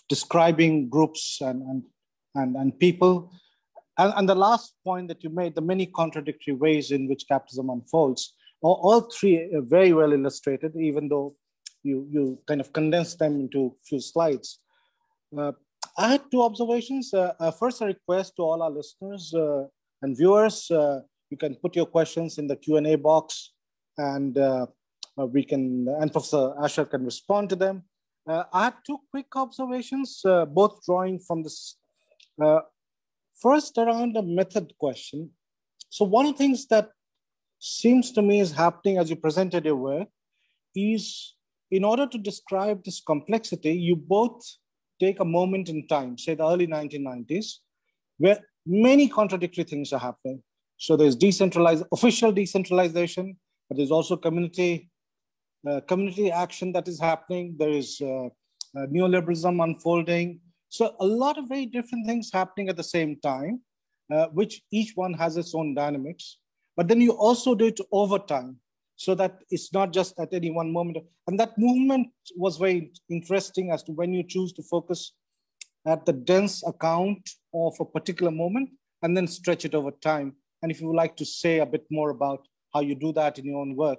describing groups and people. And the last point that you made, the many contradictory ways in which capitalism unfolds, all three are very well illustrated, even though you kind of condensed them into a few slides. I had two observations. First, a request to all our listeners and viewers. You can put your questions in the Q&A box, and Professor Asher can respond to them. I had two quick observations, both drawing from this. First, around the method question. So one of the things that seems to me is happening as you presented your work is, in order to describe this complexity, you both take a moment in time, say the early 1990s, where many contradictory things are happening. So there's official decentralization, but there's also community community action that is happening. There is neoliberalism unfolding. So a lot of very different things happening at the same time, which each one has its own dynamics. But then you also do it over time, so that it's not just at any one moment. And that movement was very interesting as to when you choose to focus at the dense account of a particular moment and then stretch it over time. And if you would like to say a bit more about how you do that in your own work.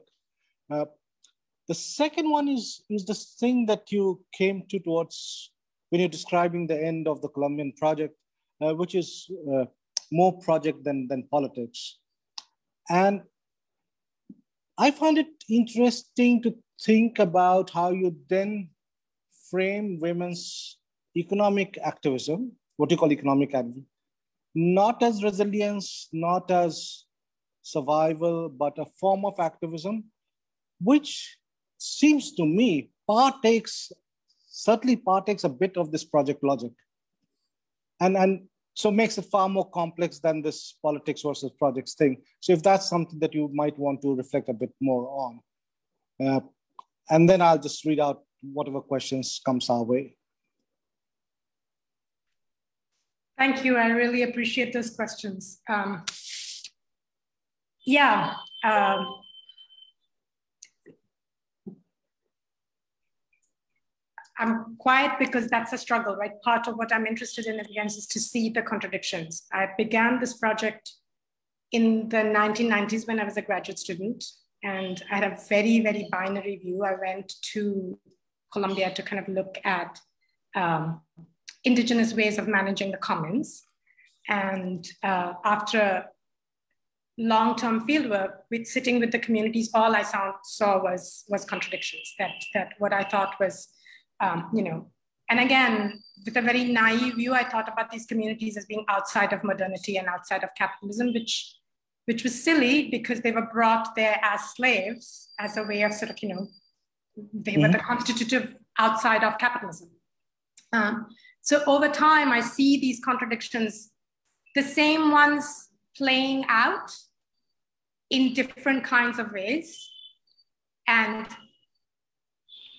The second one is this thing that you came to towards when you're describing the end of the Colombian project, which is more project than politics. And I found it interesting to think about how you then frame women's economic activism, what you call economic activism, not as resilience, not as survival, but a form of activism, which seems to me certainly partakes a bit of this project logic. And so makes it far more complex than this politics versus projects thing. So if that's something that you might want to reflect a bit more on. And then I'll just read out whatever questions comes our way. Thank you. I really appreciate those questions. I'm quiet because that's a struggle, right? Part of what I'm interested in is to see the contradictions. I began this project in the 1990s when I was a graduate student, and I had a very, very binary view. I went to Colombia to kind of look at indigenous ways of managing the commons. And after long-term fieldwork, sitting with the communities, all I saw was contradictions, that what I thought was, and again, with a very naive view, I thought about these communities as being outside of modernity and outside of capitalism, which was silly because they were brought there as slaves, as a way of sort of, they were the constitutive outside of capitalism. So over time, I see these contradictions, the same ones playing out in different kinds of ways, and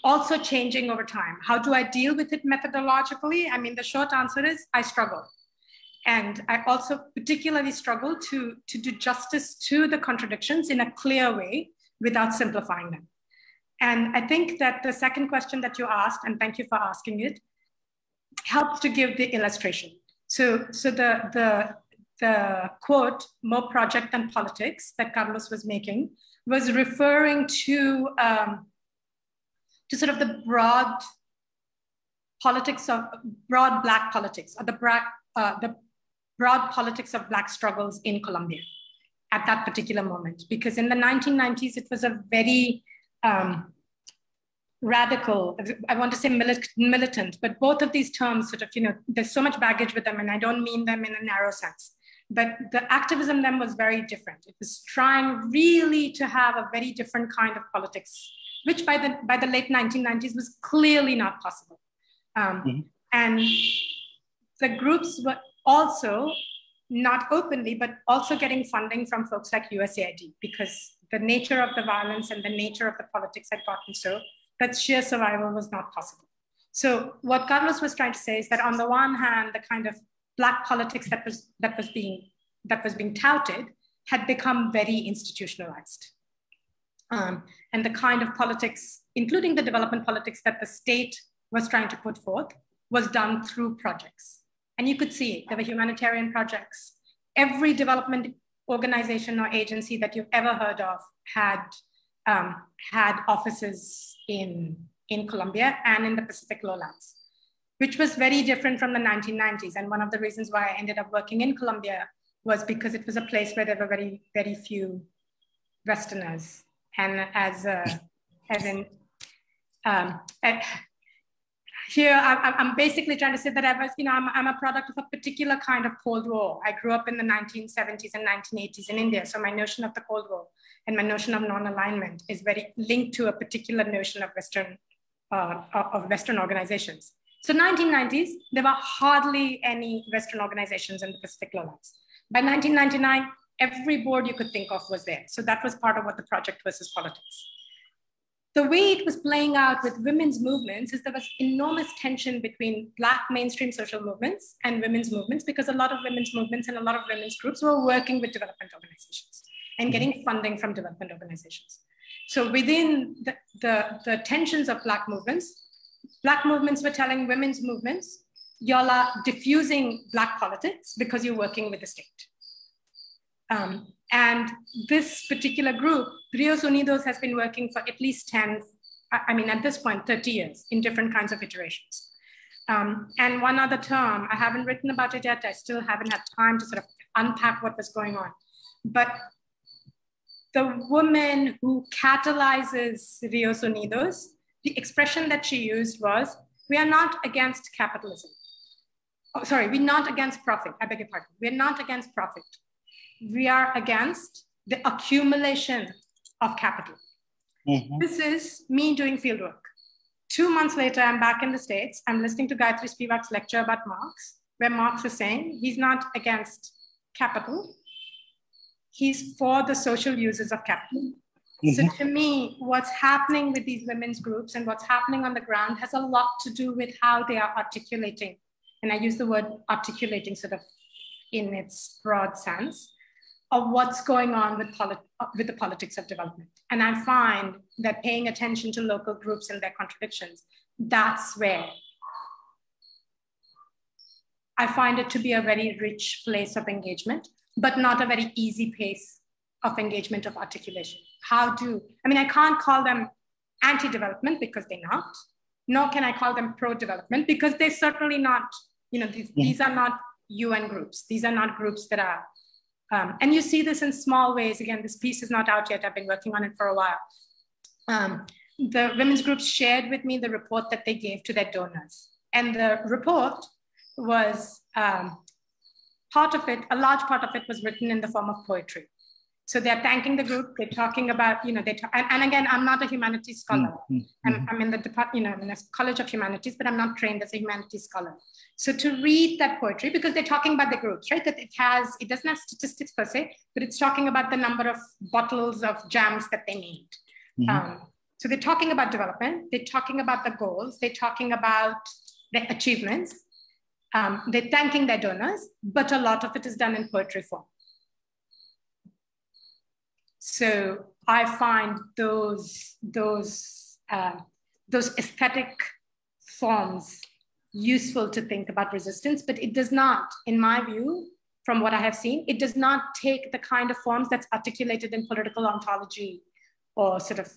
also changing over time. How do I deal with it methodologically? I mean, the short answer is I struggle. And I also particularly struggle to do justice to the contradictions in a clear way without simplifying them. And I think that the second question that you asked, and thank you for asking it, helps to give the illustration. So the quote, more project than politics, that Carlos was making, was referring to sort of the broad politics of broad Black politics, or the broad politics of Black struggles in Colombia at that particular moment. Because in the 1990s, it was a very radical, I want to say militant, but both of these terms sort of, there's so much baggage with them, and I don't mean them in a narrow sense. But the activism then was very different. It was trying really to have a very different kind of politics, which by the late 1990s was clearly not possible. And the groups were also, not openly, but also getting funding from folks like USAID, because the nature of the violence and the nature of the politics had gotten so that sheer survival was not possible. So what Carlos was trying to say is that on the one hand, the kind of Black politics that was being touted had become very institutionalized. And the kind of politics, including the development politics that the state was trying to put forth, was done through projects. And you could see there were humanitarian projects. Every development organization or agency that you've ever heard of had offices in Colombia and in the Pacific lowlands, which was very different from the 1990s. And one of the reasons why I ended up working in Colombia was because it was a place where there were very, very few Westerners. And here I'm basically trying to say that I'm a product of a particular kind of Cold War. I grew up in the 1970s and 1980s in India. So my notion of the Cold War and my notion of non-alignment is very linked to a particular notion of Western organizations. So 1990s, there were hardly any Western organizations in the Pacific lowlands. By 1999, every board you could think of was there. So that was part of what the project versus politics. The way it was playing out with women's movements is there was enormous tension between Black mainstream social movements and women's movements, because a lot of women's movements and a lot of women's groups were working with development organizations and getting funding from development organizations. So within the tensions of Black movements were telling women's movements, y'all are diffusing Black politics because you're working with the state. And this particular group, Rios Unidos, has been working for at least 30 years in different kinds of iterations. And one other term, I haven't written about it yet, I still haven't had time to sort of unpack what was going on. But the woman who catalyzes Rios Unidos, the expression that she used was, we are not against capitalism. Oh, sorry, we're not against profit, I beg your pardon. We're not against profit. We are against the accumulation of capital. Mm-hmm. This is me doing fieldwork. 2 months later, I'm back in the States. I'm listening to Gayatri Spivak's lecture about Marx, where Marx is saying he's not against capital. He's for the social uses of capital. Mm-hmm. So to me, what's happening with these women's groups and what's happening on the ground has a lot to do with how they are articulating. And I use the word articulating sort of in its broad sense, of what's going on with the politics of development. And I find that paying attention to local groups and their contradictions, that's where I find it to be a very rich place of engagement, but not a very easy pace of engagement of articulation. I can't call them anti-development because they're not, nor can I call them pro-development because they're certainly not, these are not UN groups. These are not groups that are, and you see this in small ways. Again, this piece is not out yet. I've been working on it for a while. The women's groups shared with me the report that they gave to their donors. And the report was, a large part of it was written in the form of poetry. So they're thanking the group. They're talking about, and again, I'm not a humanities scholar. I'm in the department, I'm in the College of Humanities, but I'm not trained as a humanities scholar. So to read that poetry, because they're talking about the groups, right? That it doesn't have statistics per se, but it's talking about the number of bottles of jams that they need. Mm-hmm. So they're talking about development. They're talking about the goals. They're talking about the achievements. They're thanking their donors, but a lot of it is done in poetry form. So I find those aesthetic forms useful to think about resistance, but it does not, in my view, from what I have seen, it does not take the kind of forms that's articulated in political ontology or sort of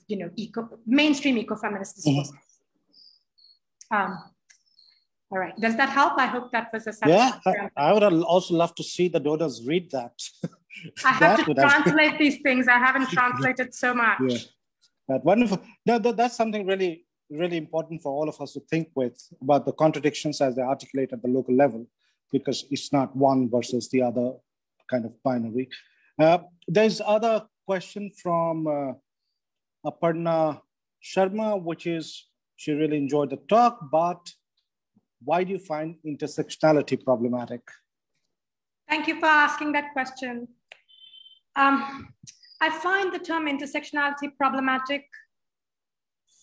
mainstream eco-feminist discourse. Mm-hmm. All right, does that help? I hope that was a subject. Yeah, I would also love to see the donors read that. I have to translate these things. I haven't translated so much. Yeah. But wonderful. That's something really, really important for all of us to think with about the contradictions as they articulate at the local level, because it's not one versus the other kind of binary. There's other question from Aparna Sharma, which is, she really enjoyed the talk, but why do you find intersectionality problematic? Thank you for asking that question. I find the term intersectionality problematic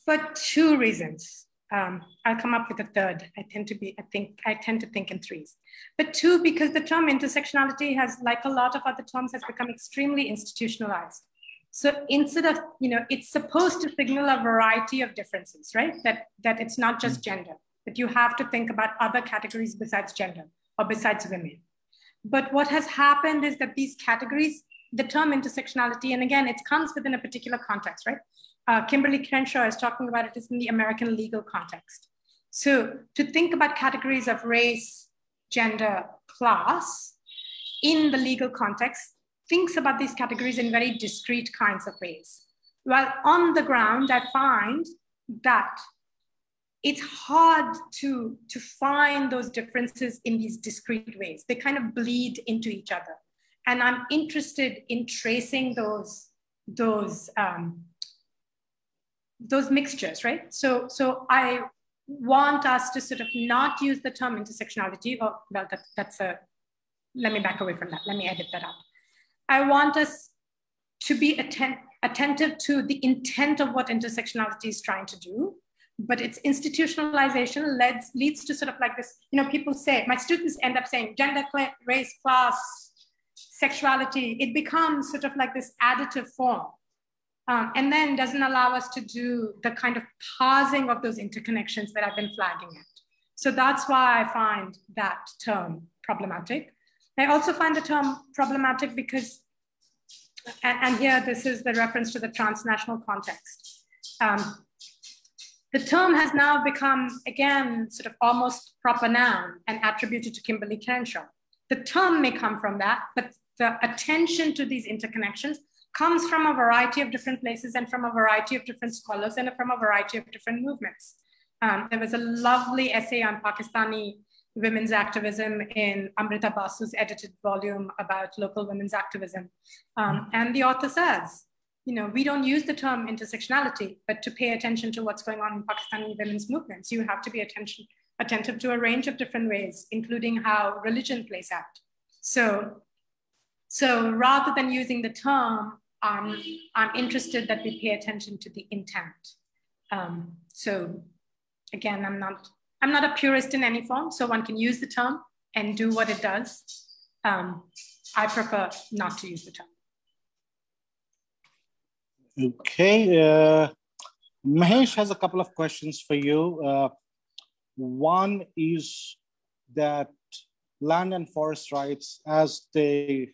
for two reasons. I'll come up with a third. I tend to think in threes. But two, because the term intersectionality has, like a lot of other terms, has become extremely institutionalized. So instead of, it's supposed to signal a variety of differences, right? That it's not just gender, that you have to think about other categories besides gender or besides women. But what has happened is that these categories, the term intersectionality, and again, it comes within a particular context, right? Kimberly Crenshaw is talking about it in the American legal context. So to think about categories of race, gender, class in the legal context, thinks about these categories in very discrete kinds of ways. While on the ground, I find that it's hard to find those differences in these discrete ways. They kind of bleed into each other. And I'm interested in tracing those mixtures, right? So I want us to sort of not use the term intersectionality. Oh, well, let me back away from that. Let me edit that out. I want us to be attentive. attentive to the intent of what intersectionality is trying to do, but its institutionalization leads to sort of like this, you know, people say, my students end up saying gender, race, class, sexuality. It becomes sort of like this additive form, and then doesn't allow us to do the kind of pausing of those interconnections that I've been flagging at. So that's why I find that term problematic. I also find the term problematic because, and here this is the reference to the transnational context. The term has now become, again, sort of almost proper noun and attributed to Kimberly Crenshaw. The term may come from that, but the attention to these interconnections comes from a variety of different places and from a variety of different scholars and from a variety of different movements. There was a lovely essay on Pakistani women's activism in Amrita Basu's edited volume about local women's activism. And the author says, you know, we don't use the term intersectionality, but to pay attention to what's going on in Pakistani women's movements, you have to be attentive to a range of different ways, including how religion plays out. So rather than using the term, I'm interested that we pay attention to the intent. So again, I'm not a purist in any form, so one can use the term and do what it does. I prefer not to use the term. Okay, Mahesh has a couple of questions for you. One is that land and forest rights, as they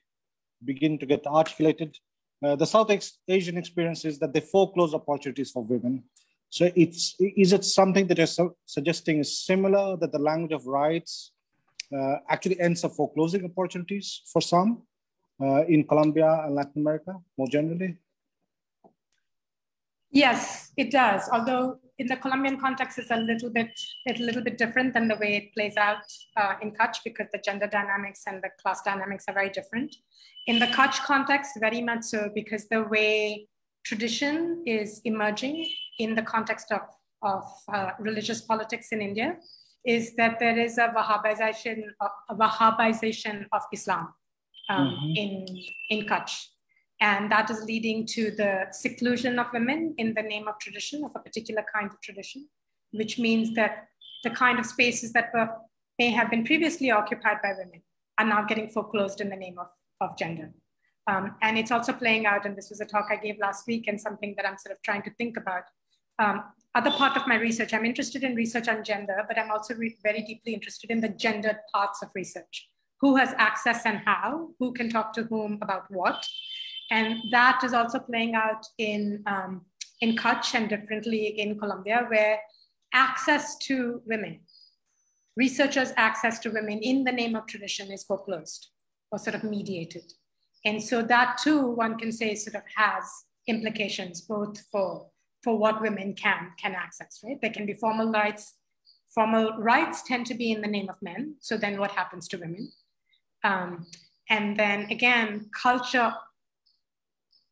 begin to get articulated, the South Asian experience is that they foreclose opportunities for women. So is it something that you're suggesting is similar, that the language of rights actually ends up foreclosing opportunities for some in Colombia and Latin America more generally? Yes, it does. Although in the Colombian context, it's a little bit different than the way it plays out in Kutch, because the gender dynamics and the class dynamics are very different. In the Kutch context, very much so, because the way tradition is emerging in the context of religious politics in India is that there is a Wahhabization of Islam in Kutch. And that is leading to the seclusion of women in the name of tradition, of a particular kind of tradition, which means that the kind of spaces that may have been previously occupied by women are now getting foreclosed in the name of gender. And it's also playing out, and this was a talk I gave last week and something that I'm sort of trying to think about. Other part of my research, I'm interested in research on gender, but I'm also very deeply interested in the gendered parts of research. Who has access and how, who can talk to whom about what. And that is also playing out in Kutch and differently in Colombia, where access to women, researchers' access to women in the name of tradition is foreclosed or sort of mediated. And so that too, one can say sort of has implications both for what women can access, right? There can be formal rights. Formal rights tend to be in the name of men. So then what happens to women? And then again, culture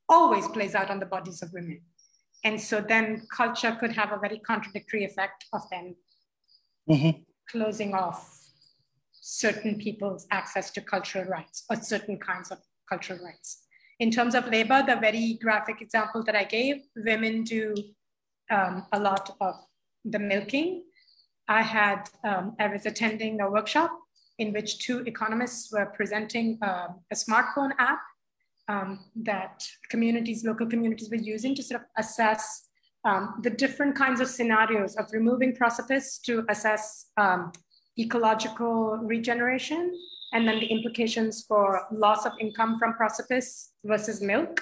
always plays out on the bodies of women. And so then culture could have a very contradictory effect of them closing off certain people's access to cultural rights or certain kinds of cultural rights. In terms of labor, the very graphic example that I gave, women do a lot of the milking. I was attending a workshop in which two economists were presenting a smartphone app that local communities were using to sort of assess the different kinds of scenarios of removing Prosopis to assess ecological regeneration, and then the implications for loss of income from Prosopis versus milk.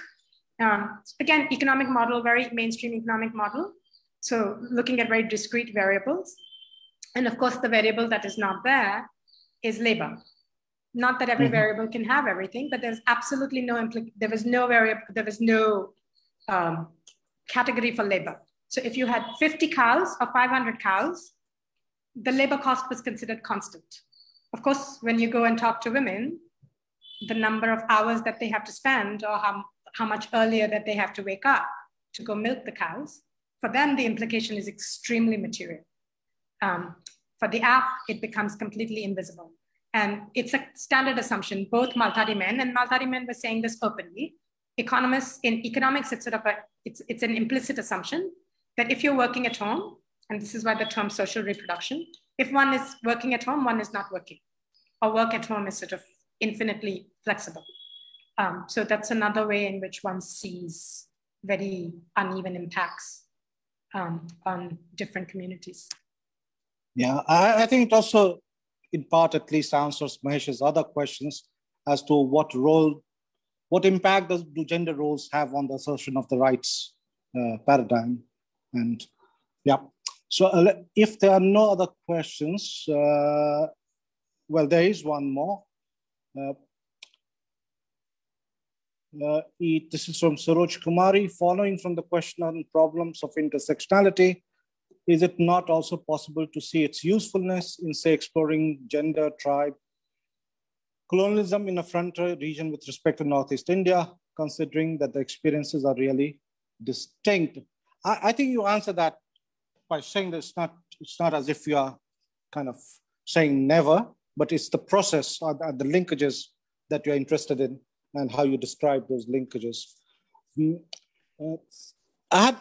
Again, economic model, very mainstream economic model. So looking at very discrete variables. And of course, the variable that is not there is labor. Not that every variable can have everything, but there's absolutely no implication. There was no variable, there was no category for labor. So if you had 50 cows or 500 cows, the labor cost was considered constant. Of course, when you go and talk to women, the number of hours that they have to spend or how much earlier that they have to wake up to go milk the cows, for them, the implication is extremely material. For the app, it becomes completely invisible. And it's a standard assumption. Both Maldhari men were saying this openly, economists, in economics, it's sort of it's an implicit assumption that if you're working at home, and this is why the term social reproduction, if one is working at home, one is not working, or work at home is sort of infinitely flexible. So that's another way in which one sees very uneven impacts on different communities. Yeah, I think it also, in part at least, answers Mahesh's other questions as to what role, what impact do gender roles have on the assertion of the rights paradigm? And yeah, so if there are no other questions, well, there is one more. This is from Saroj Kumari. Following from the question on problems of intersectionality, is it not also possible to see its usefulness in, say, exploring gender, tribe, colonialism in a frontier region with respect to Northeast India, considering that the experiences are really distinct? I think you answer that by saying that it's not as if you are kind of saying never, but it's the process or the linkages that you're interested in and how you describe those linkages. I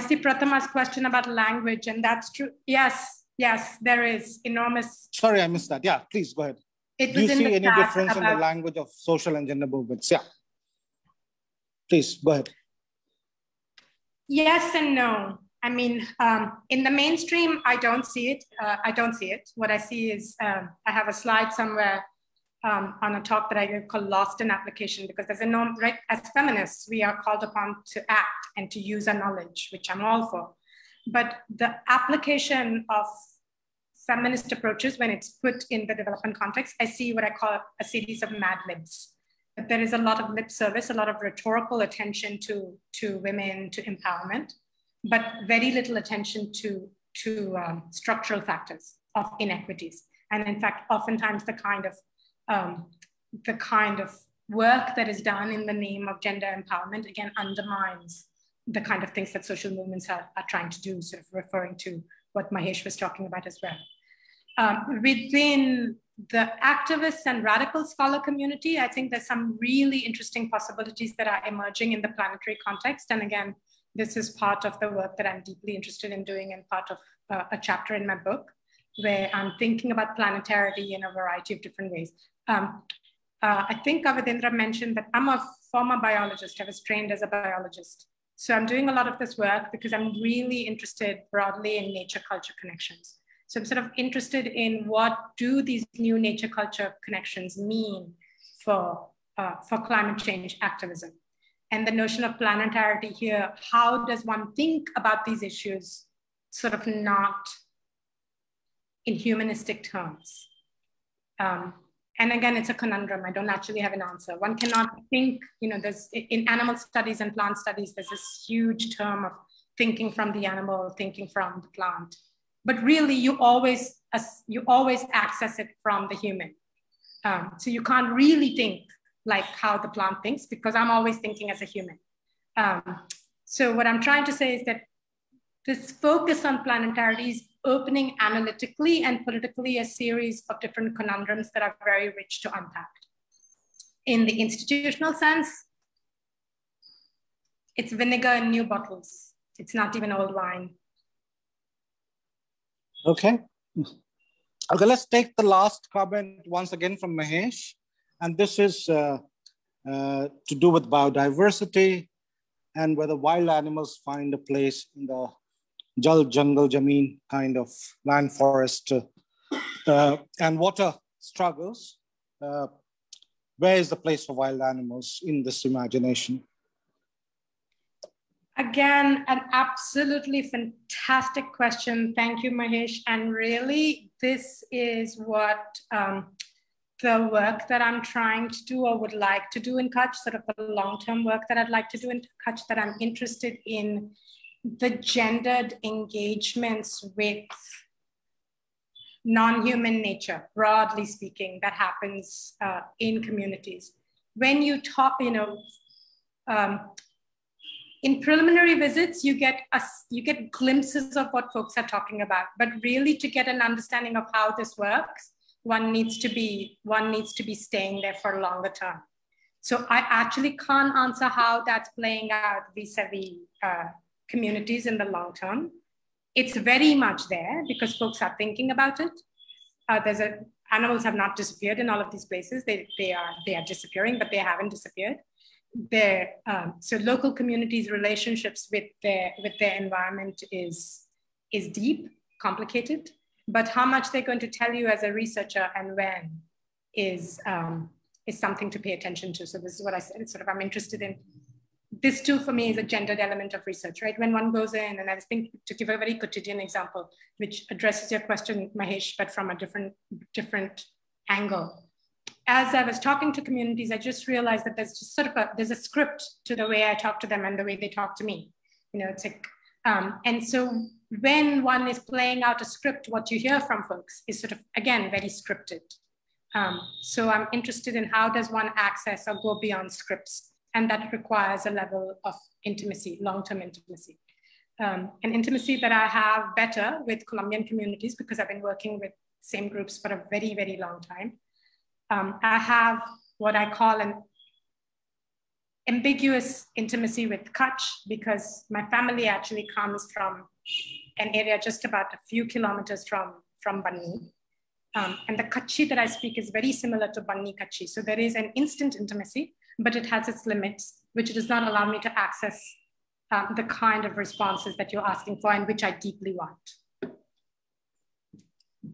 see Prathama's question about language, and that's true. Yes, yes, there is enormous. Sorry, I missed that. Yeah, please go ahead. Do you see any difference in the language of social and gender movements? Yeah, please go ahead. Yes and no. I mean, in the mainstream, I don't see it. What I see is, I have a slide somewhere on a talk that I call Lost in Application, because there's a norm, right? As feminists, we are called upon to act and to use our knowledge, which I'm all for. But the application of feminist approaches, when it's put in the development context, I see what I call a series of mad libs. But there is a lot of lip service, a lot of rhetorical attention to women, to empowerment, but very little attention to structural factors of inequities. And in fact, oftentimes the kind of work that is done in the name of gender empowerment, again, undermines the kind of things that social movements are trying to do, sort of referring to what Mahesh was talking about as well. Within the activists and radical scholar community, I think there's some really interesting possibilities that are emerging in the planetary context. And again, this is part of the work that I'm deeply interested in doing, and part of a chapter in my book, where I'm thinking about planetarity in a variety of different ways. I think Awadhendra mentioned that I'm a former biologist. I was trained as a biologist. So I'm doing a lot of this work because I'm really interested broadly in nature-culture connections. So I'm sort of interested in what do these new nature-culture connections mean for climate change activism? And the notion of planetarity here, how does one think about these issues sort of not in humanistic terms? And again, it's a conundrum. I don't actually have an answer. One cannot think, you know, there's in animal studies and plant studies, there's this huge term of thinking from the animal, thinking from the plant. But really, you always access it from the human. So you can't really think like how the plant thinks, because I'm always thinking as a human. So what I'm trying to say is that this focus on planetarity is opening analytically and politically a series of different conundrums that are very rich to unpack. In the institutional sense, it's vinegar in new bottles. It's not even old wine. Okay. Okay, let's take the last comment once again from Mahesh. And this is to do with biodiversity and whether wild animals find a place in the Jal, Jungle, Jameen kind of land, forest, and water struggles. Where is the place for wild animals in this imagination? Again, an absolutely fantastic question. Thank you, Mahesh. And really, this is what the work that I'm trying to do or would like to do in Kutch, sort of the long-term work that I'd like to do in Kutch, that I'm interested in the gendered engagements with non-human nature, broadly speaking, that happens in communities. When you talk, you know, in preliminary visits, you get glimpses of what folks are talking about, but really to get an understanding of how this works, one needs to be staying there for a longer term. So I actually can't answer how that's playing out vis-a-vis communities in the long term. It's very much there because folks are thinking about it. Animals have not disappeared in all of these places. They are disappearing, but they haven't disappeared. So local communities' relationships with their environment is deep, complicated, but how much they're going to tell you as a researcher and when is something to pay attention to. So this is what I said, it's sort of, I'm interested in, this too for me is a gendered element of research, right? When one goes in, and I think to give a very quotidian example, which addresses your question, Mahesh, but from a different angle. As I was talking to communities, I just realized that there's just sort of there's a script to the way I talk to them and the way they talk to me. You know, it's like, and so when one is playing out a script, what you hear from folks is sort of, again, very scripted. So I'm interested in how does one access or go beyond scripts? And that requires a level of intimacy, long-term intimacy. An intimacy that I have better with Colombian communities because I've been working with same groups for a very, very long time. I have what I call an ambiguous intimacy with Kutch because my family actually comes from an area just about a few kilometers from Bani. And the Kutchi that I speak is very similar to Bani Kutchi. So there is an instant intimacy, but it has its limits, which does not allow me to access the kind of responses that you're asking for and which I deeply want.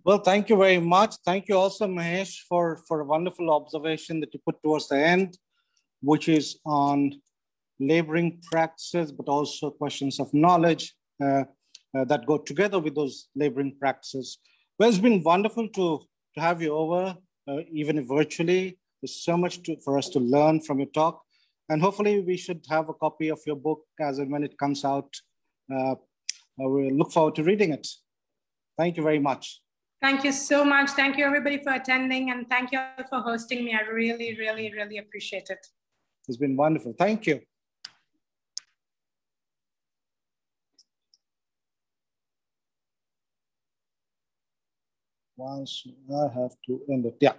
Well, thank you very much. Thank you also, Mahesh, for a wonderful observation that you put towards the end, which is on laboring practices, but also questions of knowledge that go together with those laboring practices. Well, it's been wonderful to have you over, even virtually. There's so much for us to learn from your talk. And hopefully we should have a copy of your book as and when it comes out. We look forward to reading it. Thank you very much. Thank you so much. Thank you everybody for attending and thank you for hosting me. I really, really, really appreciate it. It's been wonderful. Thank you. Once I have to end it, yeah.